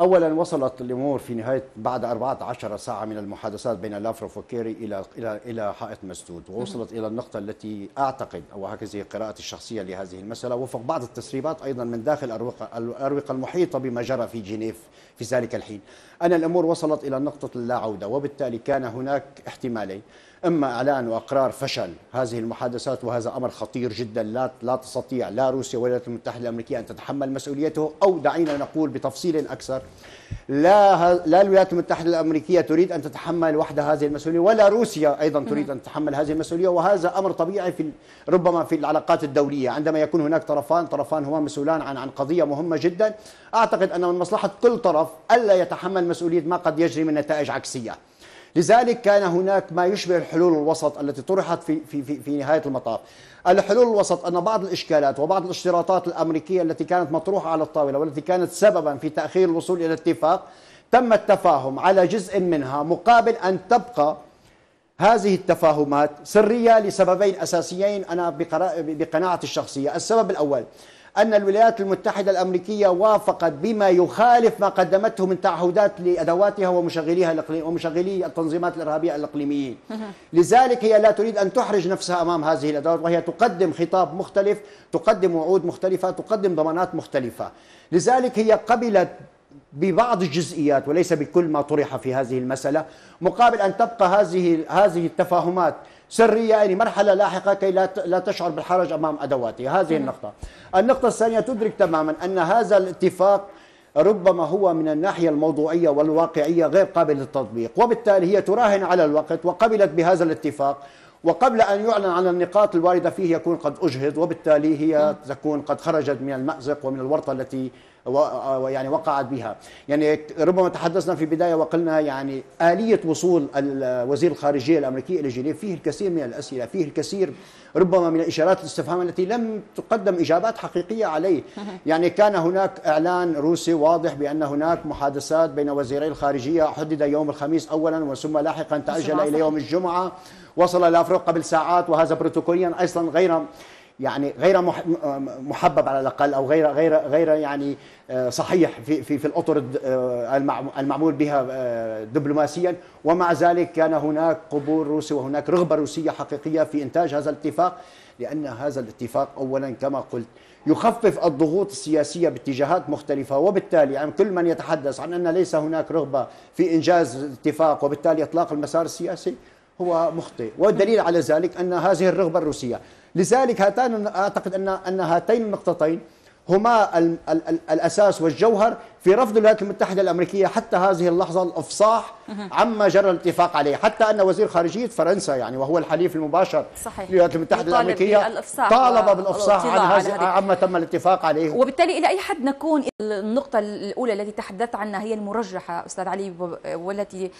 أولا وصلت الأمور في نهاية بعد أربعة عشر ساعة من المحادثات بين لافروف وكيري إلى إلى إلى حائط مسدود، ووصلت إلى النقطة التي أعتقد أو هكذا قراءة الشخصية لهذه المسألة وفق بعض التسريبات أيضا من داخل الأروقة الأروقة المحيطة بما جرى في جنيف في ذلك الحين، أن الأمور وصلت إلى نقطة اللا عودة، وبالتالي كان هناك احتمالين، اما اعلان واقرار فشل هذه المحادثات وهذا امر خطير جدا لا لا تستطيع لا روسيا ولا الولايات المتحده الامريكيه ان تتحمل مسؤوليته، او دعينا نقول بتفصيل اكثر لا لا الولايات المتحده الامريكيه تريد ان تتحمل وحدها هذه المسؤوليه ولا روسيا ايضا تريد ان تتحمل هذه المسؤوليه، وهذا امر طبيعي في ربما في العلاقات الدوليه عندما يكون هناك طرفان طرفان هما مسؤولان عن عن قضيه مهمه جدا، اعتقد ان من مصلحه كل طرف الا يتحمل مسؤوليه ما قد يجري من نتائج عكسيه. لذلك كان هناك ما يشبه الحلول الوسط التي طرحت في في في, في نهاية المطاف. الحلول الوسط أن بعض الإشكالات وبعض الاشتراطات الأمريكية التي كانت مطروحة على الطاولة والتي كانت سببا في تأخير الوصول إلى اتفاق تم التفاهم على جزء منها مقابل أن تبقى هذه التفاهمات سرية لسببين أساسيين أنا بقناعتي الشخصية. السبب الأول أن الولايات المتحدة الأمريكية وافقت بما يخالف ما قدمته من تعهدات لأدواتها ومشغليها ومشغلي التنظيمات الإرهابية الإقليميين. لذلك هي لا تريد أن تحرج نفسها أمام هذه الأدوات، وهي تقدم خطاب مختلف، تقدم وعود مختلفة، تقدم ضمانات مختلفة. لذلك هي قبلت ببعض الجزئيات وليس بكل ما طرح في هذه المسألة، مقابل أن تبقى هذه هذه التفاهمات سرية يعني مرحلة لاحقة كي لا تشعر بالحرج أمام أدواتها. هذه النقطة. النقطة الثانية تدرك تماما أن هذا الاتفاق ربما هو من الناحية الموضوعية والواقعية غير قابل للتطبيق، وبالتالي هي تراهن على الوقت وقبلت بهذا الاتفاق، وقبل أن يعلن عن النقاط الواردة فيه يكون قد أجهض، وبالتالي هي تكون قد خرجت من المأزق ومن الورطة التي يعني وقعت بها. يعني ربما تحدثنا في البداية وقلنا يعني آلية وصول وزير الخارجية الأمريكي إلى جنيف فيه الكثير من الأسئلة، فيه الكثير ربما من إشارات الاستفهام التي لم تقدم إجابات حقيقية عليه. يعني كان هناك إعلان روسي واضح بأن هناك محادثات بين وزيري الخارجية، حدد يوم الخميس أولا وثم لاحقا تأجل إلى يوم الجمعة، وصل لافريقيا قبل ساعات، وهذا بروتوكوليا أصلا غير يعني غير محبب على الأقل، أو غير غير غير يعني صحيح في في في الأطر المعمول بها دبلوماسيا، ومع ذلك كان هناك قبول روسي وهناك رغبة روسية حقيقية في إنتاج هذا الاتفاق، لأن هذا الاتفاق أولا كما قلت يخفف الضغوط السياسية باتجاهات مختلفة، وبالتالي يعني كل من يتحدث عن أن ليس هناك رغبة في إنجاز الاتفاق وبالتالي إطلاق المسار السياسي هو مخطئ، والدليل على ذلك أن هذه الرغبة الروسية. لذلك هاتان أعتقد أن أن هاتين النقطتين هما ال ال ال الأساس والجوهر في رفض الولايات المتحدة الأمريكية حتى هذه اللحظة الإفصاح عما جرى الاتفاق عليه، حتى أن وزير خارجية فرنسا يعني وهو الحليف المباشر للولايات المتحدة الأمريكية طالب بالإفصاح عن هذه عما تم الاتفاق عليه. وبالتالي إلى أي حد نكون النقطة الأولى التي تحدثت عنها هي المرجحة أستاذ علي، والتي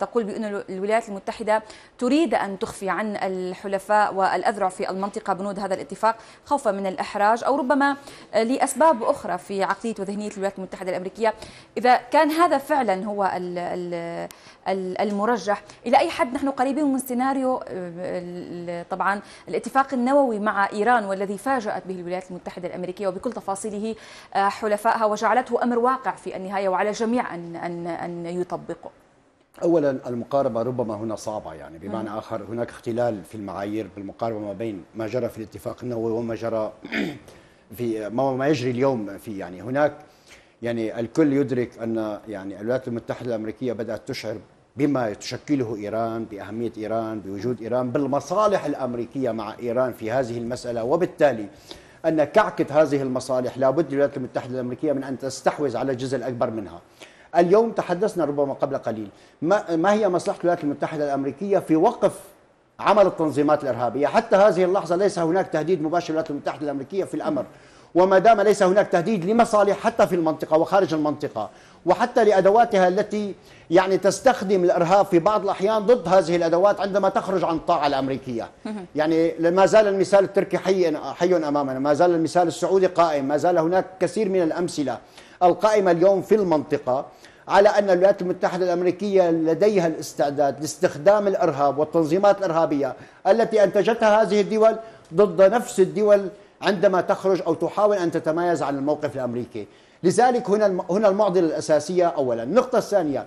تقول بأن الولايات المتحدة تريد أن تخفي عن الحلفاء والأذرع في المنطقة بنود هذا الاتفاق خوفا من الإحراج أو ربما لأسباب أخرى في عقلية وذهنية الولايات المتحدة الأمريكية. إذا كان هذا فعلا هو ال ال المرجح، إلى أي حد نحن قريبين من سيناريو طبعا الاتفاق النووي مع إيران والذي فاجأت به الولايات المتحدة الأمريكية وبكل تفاصيله حلفائها وجعلته أمر واقع في النهاية وعلى الجميع أن, أن, أن يطبقه؟ أولا المقاربة ربما هنا صعبة، يعني بمعنى آخر هناك اختلال في المعايير بالمقاربة ما بين ما جرى في الاتفاق النووي وما جرى في ما يجري اليوم في يعني هناك يعني الكل يدرك أن يعني الولايات المتحدة الأمريكية بدأت تشعر بما تشكله إيران، بأهمية إيران، بوجود إيران، بالمصالح الأمريكية مع إيران في هذه المسألة، وبالتالي أن كعكة هذه المصالح لابد الولايات المتحدة الأمريكية من أن تستحوذ على الجزء الأكبر منها. اليوم تحدثنا ربما قبل قليل ما, ما هي مصلحة الولايات المتحدة الأمريكية في وقف عمل التنظيمات الإرهابية، حتى هذه اللحظة ليس هناك تهديد مباشر للولايات المتحدة الأمريكية في الأمر، وما دام ليس هناك تهديد لمصالح حتى في المنطقة وخارج المنطقة وحتى لأدواتها التي يعني تستخدم الإرهاب في بعض الأحيان ضد هذه الأدوات عندما تخرج عن الطاعة الأمريكية. يعني ما زال المثال التركي حي, حي أمامنا، ما زال المثال السعودي قائم، ما زال هناك كثير من الأمثلة القائمة اليوم في المنطقة على أن الولايات المتحدة الأمريكية لديها الاستعداد لاستخدام الإرهاب والتنظيمات الإرهابية التي أنتجتها هذه الدول ضد نفس الدول عندما تخرج أو تحاول أن تتميز عن الموقف الأمريكي. لذلك هنا هنا المعضلة الأساسية أولا. النقطة الثانية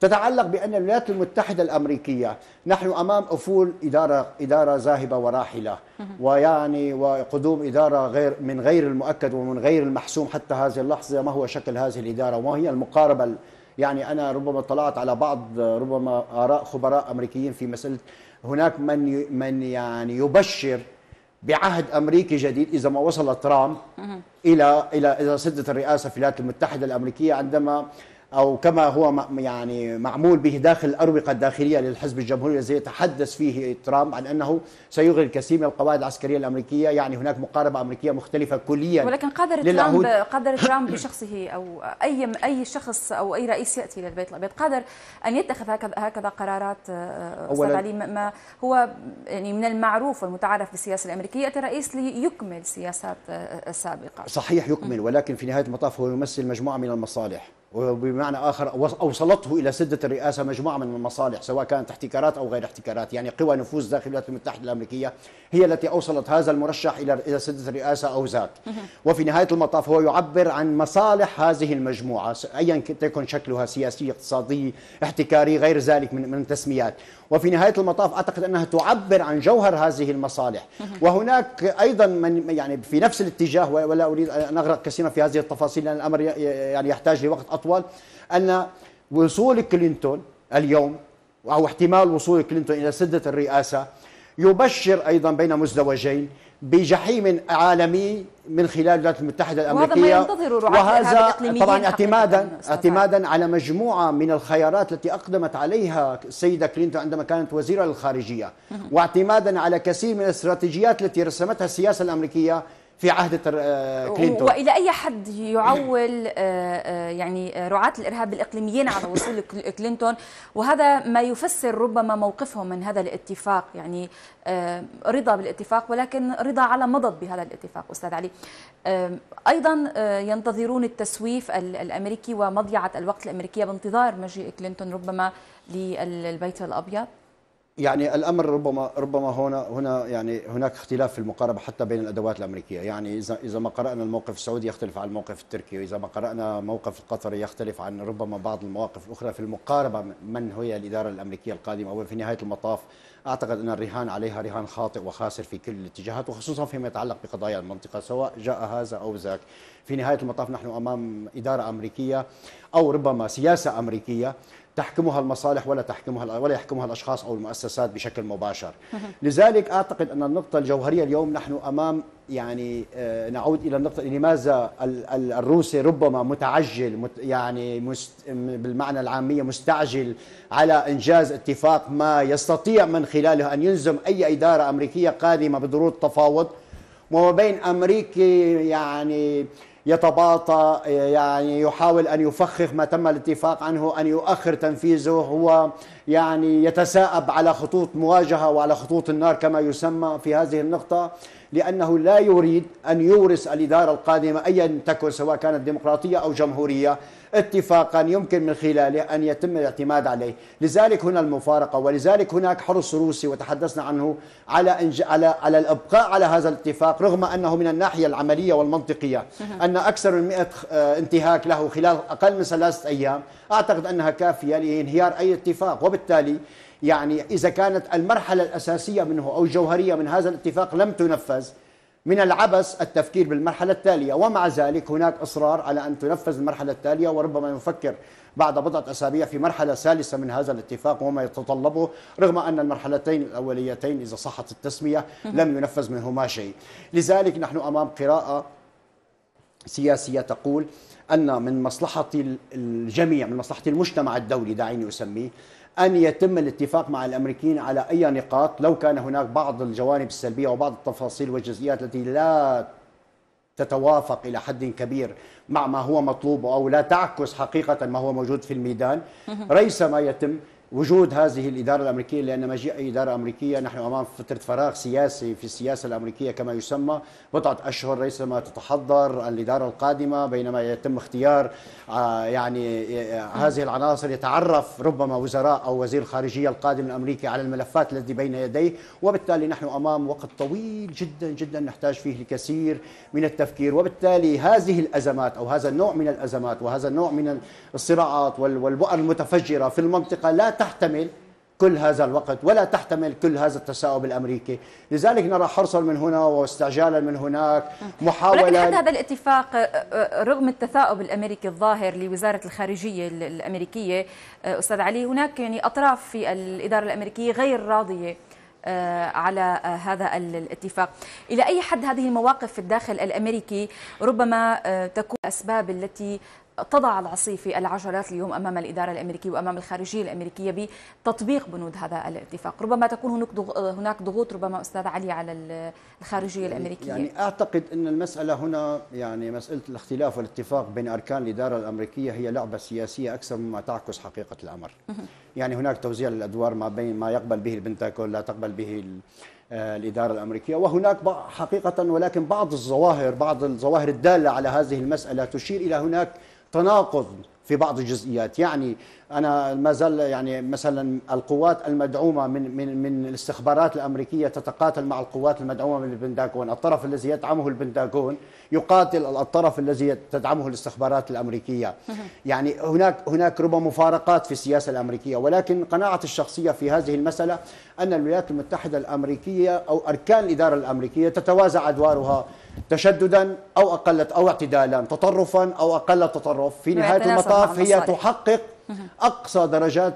تتعلق بأن الولايات المتحدة الأمريكية، نحن أمام أفول إدارة إدارة ذاهبة وراحلة، ويعني وقدوم إدارة غير من غير المؤكد ومن غير المحسوم حتى هذه اللحظة. ما هو شكل هذه الإدارة وما هي المقاربة؟ يعني أنا ربما اطلعت على بعض ربما آراء خبراء أمريكيين في مسألة هناك من من يعني يبشر بعهد أمريكي جديد إذا ما وصل ترامب إلى إلى إلى سدة الرئاسة في الولايات المتحدة الأمريكية، عندما أو كما هو يعني معمول به داخل الأروقة الداخلية للحزب الجمهوري الذي يتحدث فيه ترامب عن أنه سيلغي الكثير من القواعد العسكرية الأمريكية. يعني هناك مقاربة أمريكية مختلفة كليا. ولكن قادر ترامب قادر ترامب بشخصه أو أي أي شخص أو أي رئيس يأتي للبيت الأبيض قادر أن يتخذ هكذا هكذا قرارات. أستاذ علي، ما هو يعني من المعروف والمتعارف بالسياسة الأمريكية يأتي رئيس ليكمل سياسات سابقة. صحيح يكمل، ولكن في نهاية المطاف هو يمثل مجموعة من المصالح، وبمعنى آخر أوصلته إلى سدة الرئاسة مجموعة من المصالح سواء كانت احتكارات أو غير احتكارات. يعني قوى نفوذ داخل الولايات المتحدة الأمريكية هي التي أوصلت هذا المرشح إلى إلى سدة الرئاسة أو ذاك، وفي نهاية المطاف هو يعبر عن مصالح هذه المجموعة أيا تكن شكلها، سياسي، اقتصادي، احتكاري، غير ذلك من من تسميات. وفي نهاية المطاف أعتقد أنها تعبر عن جوهر هذه المصالح. وهناك أيضا من يعني في نفس الاتجاه، ولا أريد أن أغرق كثيرا في هذه التفاصيل لأن الأمر يعني يحتاج لوقت أطول، أن وصول كلينتون اليوم أو احتمال وصول كلينتون إلى سدة الرئاسة يبشر أيضا بين مزدوجين بجحيم عالمي من خلال الولايات المتحدة الأمريكية، وهذا, وهذا طبعا اعتمادا اعتمادا على مجموعة من الخيارات التي أقدمت عليها السيدة كلينتون عندما كانت وزيرة للخارجية، واعتمادا على كثير من الاستراتيجيات التي رسمتها السياسة الأمريكية في عهد كلينتون. وإلى أي حد يعول يعني رعاة الإرهاب الإقليميين على وصول كلينتون، وهذا ما يفسر ربما موقفهم من هذا الاتفاق، يعني رضا بالاتفاق ولكن رضا على مضض بهذا الاتفاق. أستاذ علي، أيضا ينتظرون التسويف الأمريكي ومضيعة الوقت الأمريكية بانتظار مجيء كلينتون ربما للبيت الأبيض. يعني الامر ربما ربما هنا هنا يعني هناك اختلاف في المقاربه حتى بين الادوات الامريكيه. يعني اذا اذا ما قرانا الموقف السعودي يختلف عن الموقف التركي، واذا ما قرانا موقف القطري يختلف عن ربما بعض المواقف الاخرى في المقاربه من هي الاداره الامريكيه القادمه. وفي نهايه المطاف اعتقد ان الرهان عليها رهان خاطئ وخاسر في كل الاتجاهات، وخصوصا فيما يتعلق بقضايا المنطقه سواء جاء هذا او ذاك. في نهايه المطاف نحن امام اداره امريكيه او ربما سياسه امريكيه تحكمها المصالح ولا تحكمها ولا يحكمها الاشخاص او المؤسسات بشكل مباشر. لذلك اعتقد ان النقطه الجوهريه اليوم نحن امام يعني نعود الى النقطه لماذا الروسي ربما متعجل، يعني مست بالمعنى العاميه مستعجل على انجاز اتفاق ما يستطيع من خلاله ان يلزم اي اداره امريكيه قادمه بضروره تفاوض، وما بين امريكي يعني يتباطأ يعني يحاول أن يفخخ ما تم الاتفاق عنه، أن يؤخر تنفيذه، هو يعني يتساءب على خطوط مواجهة وعلى خطوط النار كما يسمى في هذه النقطة، لأنه لا يريد أن يورث الإدارة القادمة أيا تكن سواء كانت ديمقراطية أو جمهورية اتفاقا يمكن من خلاله أن يتم الاعتماد عليه. لذلك هنا المفارقة، ولذلك هناك حرص روسي وتحدثنا عنه على إنج... على على الإبقاء على هذا الاتفاق، رغم أنه من الناحية العملية والمنطقية أن أكثر من مئة انتهاك له خلال أقل من ثلاثة أيام أعتقد أنها كافية لإنهيار أي اتفاق. وبالتالي يعني إذا كانت المرحلة الأساسية منه أو الجوهرية من هذا الاتفاق لم تنفذ، من العبث التفكير بالمرحلة التالية. ومع ذلك هناك إصرار على أن تنفذ المرحلة التالية، وربما نفكر بعد بضعة أسابيع في مرحلة ثالثة من هذا الاتفاق وما يتطلبه، رغم أن المرحلتين الأوليتين إذا صحت التسمية لم ينفذ منهما شيء. لذلك نحن أمام قراءة سياسية تقول أن من مصلحة الجميع، من مصلحة المجتمع الدولي دعيني أسميه، أن يتم الاتفاق مع الأمريكيين على أي نقاط، لو كان هناك بعض الجوانب السلبية وبعض التفاصيل والجزئيات التي لا تتوافق إلى حد كبير مع ما هو مطلوب أو لا تعكس حقيقة ما هو موجود في الميدان، ريثما يتم وجود هذه الإدارة الأمريكية، لأن مجيء أي إدارة أمريكية نحن أمام فترة فراغ سياسي في السياسة الأمريكية كما يسمى، بضعة أشهر ريثما تتحضر الإدارة القادمة، بينما يتم اختيار يعني هذه العناصر، يتعرف ربما وزراء أو وزير الخارجية القادم الأمريكي على الملفات التي بين يديه، وبالتالي نحن أمام وقت طويل جدا جدا نحتاج فيه الكثير من التفكير. وبالتالي هذه الأزمات أو هذا النوع من الأزمات وهذا النوع من الصراعات والبؤر المتفجرة في المنطقة لا تحتمل كل هذا الوقت ولا تحتمل كل هذا التثاؤب الأمريكي، لذلك نرى حرصا من هنا واستعجالا من هناك محاولة. ولكن حتى هذا الاتفاق رغم التثاؤب الأمريكي الظاهر لوزارة الخارجية الأمريكية أستاذ علي، هناك يعني أطراف في الإدارة الأمريكية غير راضية على هذا الاتفاق. إلى أي حد هذه المواقف في الداخل الأمريكي ربما تكون الأسباب التي تضع العصيفة العجلات اليوم أمام الإدارة الأمريكية وأمام الخارجية الأمريكية بتطبيق بنود هذا الاتفاق؟ ربما تكون هناك ضغوط ربما أستاذ علي على الخارجية الأمريكية. يعني أعتقد أن المسألة هنا يعني مسألة الاختلاف والاتفاق بين أركان الإدارة الأمريكية هي لعبة سياسية أكثر مما تعكس حقيقة الأمر. يعني هناك توزيع للأدوار ما بين ما يقبل به البنتاغون لا تقبل به الإدارة الأمريكية، وهناك حقيقة ولكن بعض الظواهر بعض الظواهر الدالة على هذه المسألة تشير إلى هناك تناقض في بعض الجزئيات. يعني أنا ما زال يعني مثلا القوات المدعومة من من من الاستخبارات الأمريكية تتقاتل مع القوات المدعومة من البنتاغون، الطرف الذي يدعمه البنتاغون يقاتل الطرف الذي تدعمه الاستخبارات الأمريكية. يعني هناك هناك ربما مفارقات في السياسة الأمريكية، ولكن قناعتي الشخصية في هذه المسألة أن الولايات المتحدة الأمريكية أو أركان الإدارة الأمريكية تتوازع أدوارها تشددا أو أقل أو اعتدالا، تطرفا أو أقل تطرف، في نهاية المطاف هي تحقق أقصى درجات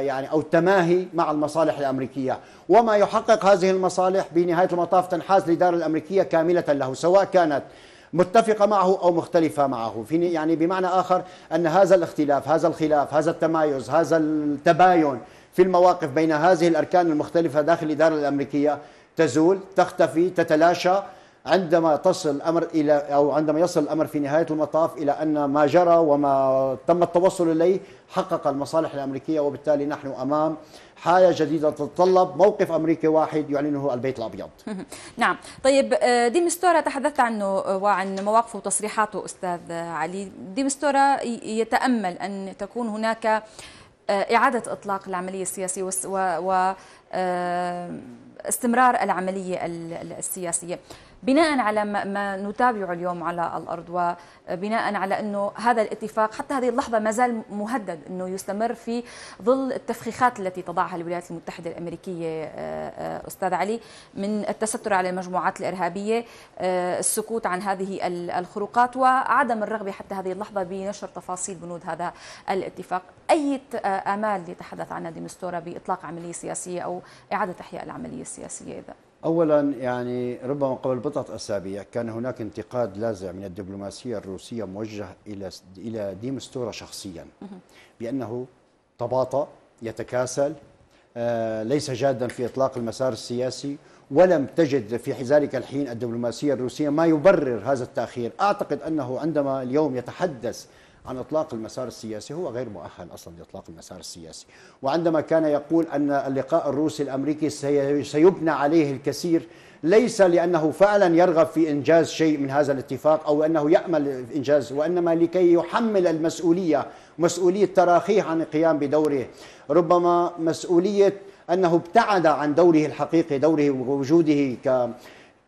يعني أو التماهي مع المصالح الأمريكية، وما يحقق هذه المصالح بنهاية المطاف تنحاز الإدارة الأمريكية كاملة له، سواء كانت متفقة معه أو مختلفة معه. يعني بمعنى آخر أن هذا الاختلاف هذا الخلاف هذا التمايز هذا التباين في المواقف بين هذه الأركان المختلفة داخل الإدارة الأمريكية تزول، تختفي، تتلاشى عندما تصل الأمر إلى أو عندما يصل الأمر في نهاية المطاف إلى أن ما جرى وما تم التوصل إليه حقق المصالح الأمريكية. وبالتالي نحن أمام حالة جديدة تتطلب موقف أمريكي واحد يعلنه البيت الأبيض. نعم، طيب ديمستورا تحدثت عنه وعن مواقفه وتصريحاته أستاذ علي. ديمستورا يتأمل أن تكون هناك إعادة إطلاق العملية السياسية و, و... استمرار العملية السياسية بناء على ما نتابعه اليوم على الأرض، وبناء على أنه هذا الاتفاق حتى هذه اللحظة ما زال مهدد أنه يستمر في ظل التفخيخات التي تضعها الولايات المتحدة الأمريكية أستاذ علي، من التستر على المجموعات الإرهابية، السكوت عن هذه الخروقات، وعدم الرغبة حتى هذه اللحظة بنشر تفاصيل بنود هذا الاتفاق. أي آمال يتحدث عنها ديمستورا بإطلاق عملية سياسية أو إعادة إحياء العملية السياسية؟ إذا أولا يعني ربما قبل بضعة أسابيع كان هناك انتقاد لاذع من الدبلوماسية الروسية موجه إلى إلى ديمستورا شخصيا بأنه تباطأ، يتكاسل، ليس جادا في إطلاق المسار السياسي، ولم تجد في ذلك الحين الدبلوماسية الروسية ما يبرر هذا التأخير. أعتقد أنه عندما اليوم يتحدث عن إطلاق المسار السياسي هو غير مؤهل أصلا لإطلاق المسار السياسي، وعندما كان يقول أن اللقاء الروسي الأمريكي سيبنى عليه الكثير ليس لأنه فعلا يرغب في إنجاز شيء من هذا الاتفاق أو أنه يأمل إنجاز، وإنما لكي يحمل المسؤولية، مسؤولية تراخيه عن القيام بدوره، ربما مسؤولية أنه ابتعد عن دوره الحقيقي، دوره ووجوده ك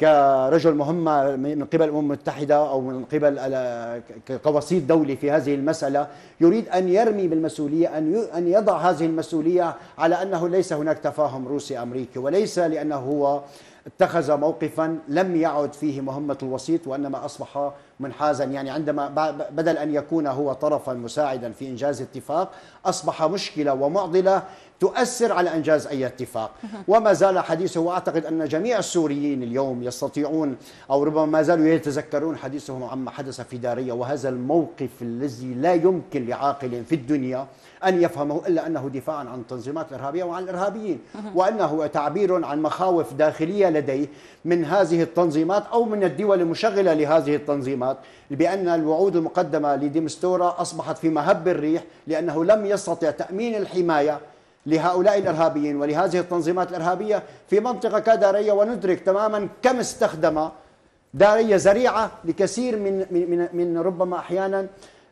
كرجل مهمة من قبل الأمم المتحدة أو من قبل كوسيط دولي في هذه المسألة. يريد أن يرمي بالمسؤولية، أن أن يضع هذه المسؤولية على أنه ليس هناك تفاهم روسي أمريكي، وليس لأنه هو اتخذ موقفا لم يعد فيه مهمة الوسيط، وإنما أصبح منحازا. يعني عندما بدل أن يكون هو طرفا مساعدا في إنجاز اتفاق أصبح مشكلة ومعضلة تؤثر على إنجاز أي اتفاق. وما زال حديثه، وأعتقد أن جميع السوريين اليوم يستطيعون أو ربما ما زالوا يتذكرون حديثهم عما حدث في داريا، وهذا الموقف الذي لا يمكن لعاقل في الدنيا أن يفهمه إلا أنه دفاعا عن التنظيمات الإرهابية وعن الإرهابيين، وأنه تعبير عن مخاوف داخلية لديه من هذه التنظيمات أو من الدول المشغلة لهذه التنظيمات، بأن الوعود المقدمة لديمستورا أصبحت في مهب الريح لأنه لم يستطع تأمين الحماية لهؤلاء الإرهابيين ولهذه التنظيمات الإرهابية في منطقة كدارية، وندرك تماما كم استخدم دارية زريعة لكثير من من من ربما أحيانا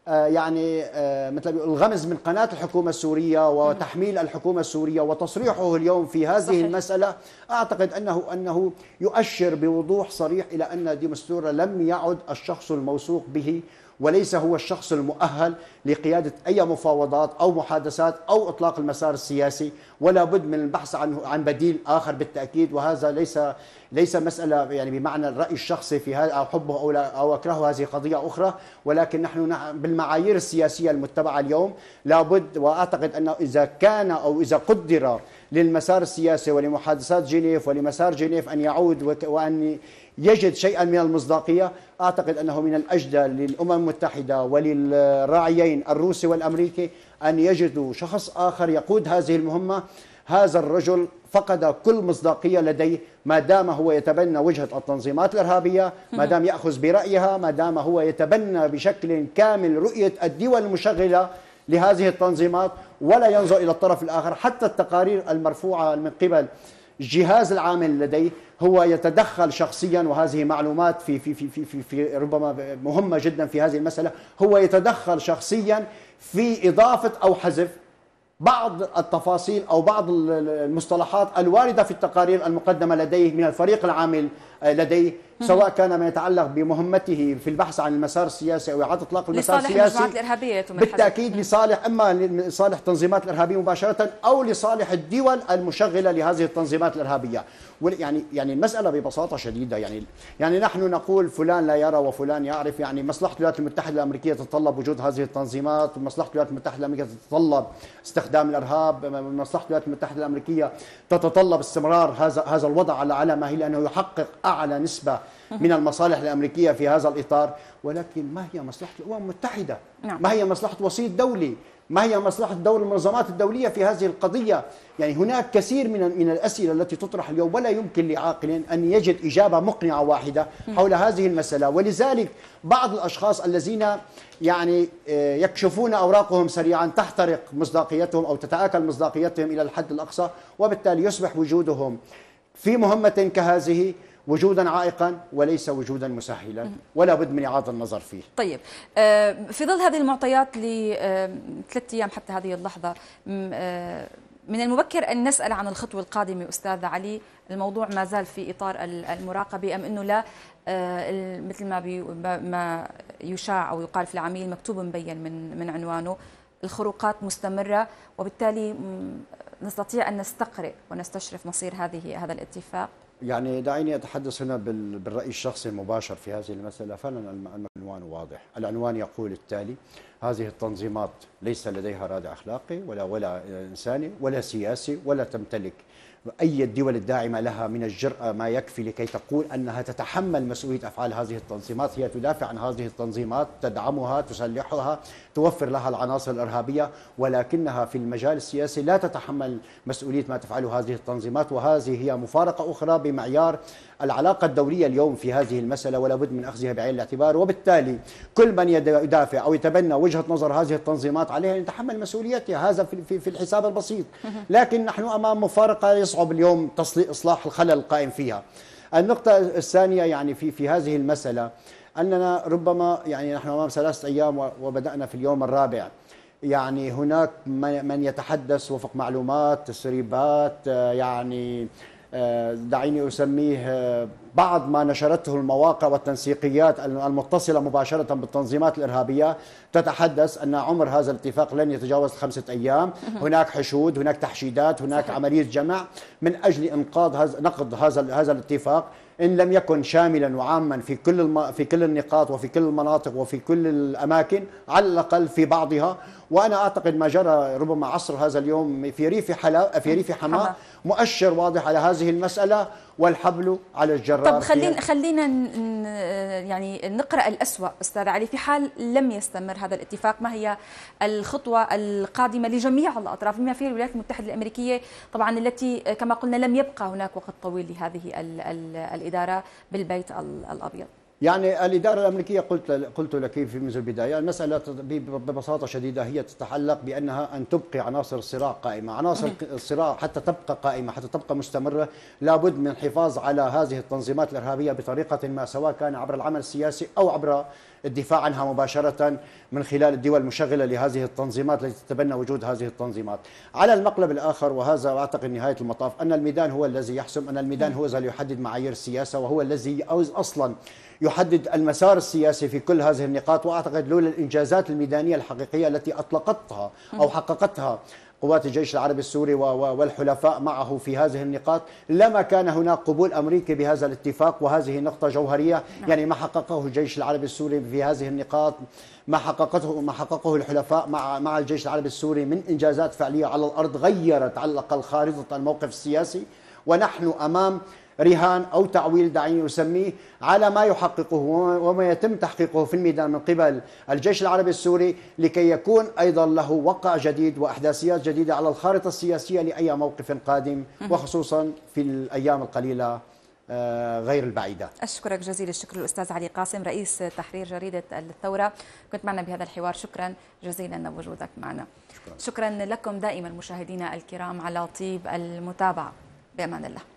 يعني مثل الغمز من قناة الحكومة السورية وتحميل الحكومة السورية، وتصريحه اليوم في هذه صحيح. المسألة أعتقد أنه أنه يؤشر بوضوح صريح إلى أن ديمستورة لم يعد الشخص الموثوق به، وليس هو الشخص المؤهل لقيادة أي مفاوضات أو محادثات أو إطلاق المسار السياسي، ولا بد من البحث عنه عن بديل آخر بالتأكيد. وهذا ليس ليس مسألة يعني بمعنى الرأي الشخصي في هذا أو حبه أو لا أو أكرهه، هذه قضية أخرى، ولكن نحن بالمعايير السياسية المتبعة اليوم لا بد. وأعتقد أنه إذا كان أو إذا قدر للمسار السياسي ولمحادثات جنيف ولمسار جنيف أن يعود وأن يجد شيئا من المصداقية، أعتقد أنه من الأجدى للأمم المتحدة وللراعيين الروسي والأمريكي أن يجدوا شخص آخر يقود هذه المهمة. هذا الرجل فقد كل مصداقية لديه ما دام هو يتبنى وجهة التنظيمات الإرهابية، ما دام يأخذ برأيها، ما دام هو يتبنى بشكل كامل رؤية الدول المشغلة لهذه التنظيمات ولا ينظر إلى الطرف الآخر. حتى التقارير المرفوعة من قبل الجهاز العامل لديه هو يتدخل شخصيا، وهذه معلومات في في في في في ربما مهمة جدا في هذه المسألة، هو يتدخل شخصيا في إضافة أو حذف بعض التفاصيل أو بعض المصطلحات الواردة في التقارير المقدمة لديه من الفريق العامل لديه، سواء كان ما يتعلق بمهمته في البحث عن المسار السياسي أو إعادة إطلاق المسار السياسي بالتأكيد لصالح، إما لصالح التنظيمات الإرهابية مباشرة أو لصالح الدول المشغلة لهذه التنظيمات الإرهابية. يعني يعني المسألة ببساطة شديدة يعني يعني نحن نقول فلان لا يرى وفلان يعرف، يعني مصلحة الولايات المتحدة الأمريكية تتطلب وجود هذه التنظيمات، ومصلحة الولايات المتحدة الأمريكية تتطلب استخدام الإرهاب، مصلحة الولايات المتحدة الأمريكية تتطلب استمرار هذا هذا الوضع على على ما هي، لأنه يحقق أعلى نسبة من المصالح الأمريكية في هذا الإطار. ولكن ما هي مصلحة الأمم المتحدة؟ ما هي مصلحة وسيط دولي؟ ما هي مصلحة دور المنظمات الدولية في هذه القضية؟ يعني هناك كثير من من الأسئلة التي تطرح اليوم ولا يمكن لعاقل أن يجد إجابة مقنعة واحدة حول هذه المسألة. ولذلك بعض الأشخاص الذين يعني يكشفون أوراقهم سريعا تحترق مصداقيتهم أو تتآكل مصداقيتهم إلى الحد الأقصى، وبالتالي يصبح وجودهم في مهمة كهذه وجودا عائقا وليس وجودا مسهلا، ولا بد من إعادة النظر فيه. طيب، في ظل هذه المعطيات لثلاث أيام حتى هذه اللحظة، من المبكر أن نسأل عن الخطوة القادمة أستاذ علي؟ الموضوع ما زال في إطار المراقبة أم أنه لا مثل ما ما يشاع أو يقال في العميل مكتوب مبين من من عنوانه، الخروقات مستمرة وبالتالي نستطيع أن نستقرئ ونستشرف مصير هذه هذا الاتفاق؟ يعني دعيني أتحدث هنا بالرأي الشخصي المباشر في هذه المسألة. فعلا العنوان واضح، العنوان يقول التالي: هذه التنظيمات ليس لديها رادع أخلاقي ولا ولا إنساني ولا سياسي، ولا تمتلك أي الدول الداعمة لها من الجرأة ما يكفي لكي تقول أنها تتحمل مسؤولية أفعال هذه التنظيمات. هي تدافع عن هذه التنظيمات، تدعمها، تسلحها، توفر لها العناصر الإرهابية، ولكنها في المجال السياسي لا تتحمل مسؤولية ما تفعله هذه التنظيمات. وهذه هي مفارقة أخرى بمعيار العلاقة الدولية اليوم في هذه المسألة، ولا بد من أخذها بعين الاعتبار. وبالتالي كل من يدافع أو يتبنى وجهة نظر هذه التنظيمات عليها أن يتحمل مسؤوليتها، هذا في الحساب البسيط. لكن نحن أمام مفارقة يصعب اليوم إصلاح الخلل القائم فيها. النقطة الثانية يعني في في هذه المسألة أننا ربما يعني نحن أمام ثلاثة أيام وبدأنا في اليوم الرابع. يعني هناك من يتحدث وفق معلومات، تسريبات، يعني دعيني أسميه بعض ما نشرته المواقع والتنسيقيات المتصلة مباشرة بالتنظيمات الإرهابية، تتحدث أن عمر هذا الاتفاق لن يتجاوز خمسة أيام. هناك حشود، هناك تحشيدات، هناك صحيح. عملية جمع من أجل إنقاذ هذا نقض هذا هذا الاتفاق إن لم يكن شاملا وعاما في كل الم... في كل النقاط وفي كل المناطق وفي كل الأماكن، على الأقل في بعضها. وأنا أعتقد ما جرى ربما عصر هذا اليوم في ريف حلا في ريف حماة مؤشر واضح على هذه المسألة، والحبل على الجرار. طب خلينا خلينا يعني نقرأ الأسوأ أستاذ علي. في حال لم يستمر هذا الاتفاق، ما هي الخطوة القادمة لجميع الأطراف بما فيها الولايات المتحدة الأمريكية طبعا، التي كما قلنا لم يبقى هناك وقت طويل لهذه الإدارة بالبيت الأبيض؟ يعني الإدارة الأمريكية قلت قلت لك في منذ البداية المسألة ببساطة شديدة هي تتعلق بأنها أن تبقي عناصر الصراع قائمة، عناصر الصراع حتى تبقى قائمة، حتى تبقى مستمرة لابد من الحفاظ على هذه التنظيمات الإرهابية بطريقة ما، سواء كان عبر العمل السياسي أو عبر الدفاع عنها مباشرة من خلال الدول المشغلة لهذه التنظيمات التي تتبنى وجود هذه التنظيمات. على المقلب الآخر، وهذا أعتقد نهاية المطاف، أن الميدان هو الذي يحسم، أن الميدان هو الذي يحدد معايير السياسة، وهو الذي أصلا يحدد المسار السياسي في كل هذه النقاط. وأعتقد لولا الإنجازات الميدانية الحقيقية التي أطلقتها أو حققتها قوات الجيش العربي السوري والحلفاء معه في هذه النقاط لما كان هناك قبول أمريكي بهذا الاتفاق، وهذه نقطة جوهرية. يعني ما حققه الجيش العربي السوري في هذه النقاط، ما حققته ما حققه الحلفاء مع مع الجيش العربي السوري من إنجازات فعلية على الأرض، غيرت على الأقل خارطة الموقف السياسي. ونحن أمام رهان أو تعويل دعيني أسميه على ما يحققه وما يتم تحقيقه في الميدان من قبل الجيش العربي السوري، لكي يكون أيضا له وقع جديد وأحداثيات جديدة على الخارطة السياسية لأي موقف قادم، وخصوصا في الأيام القليلة غير البعيدة. أشكرك جزيل الشكر الأستاذ علي قاسم، رئيس تحرير جريدة الثورة، كنت معنا بهذا الحوار. شكرا جزيلا لوجودك معنا. شكرا, شكرا لكم دائما مشاهدينا الكرام على طيب المتابعة. بأمان الله.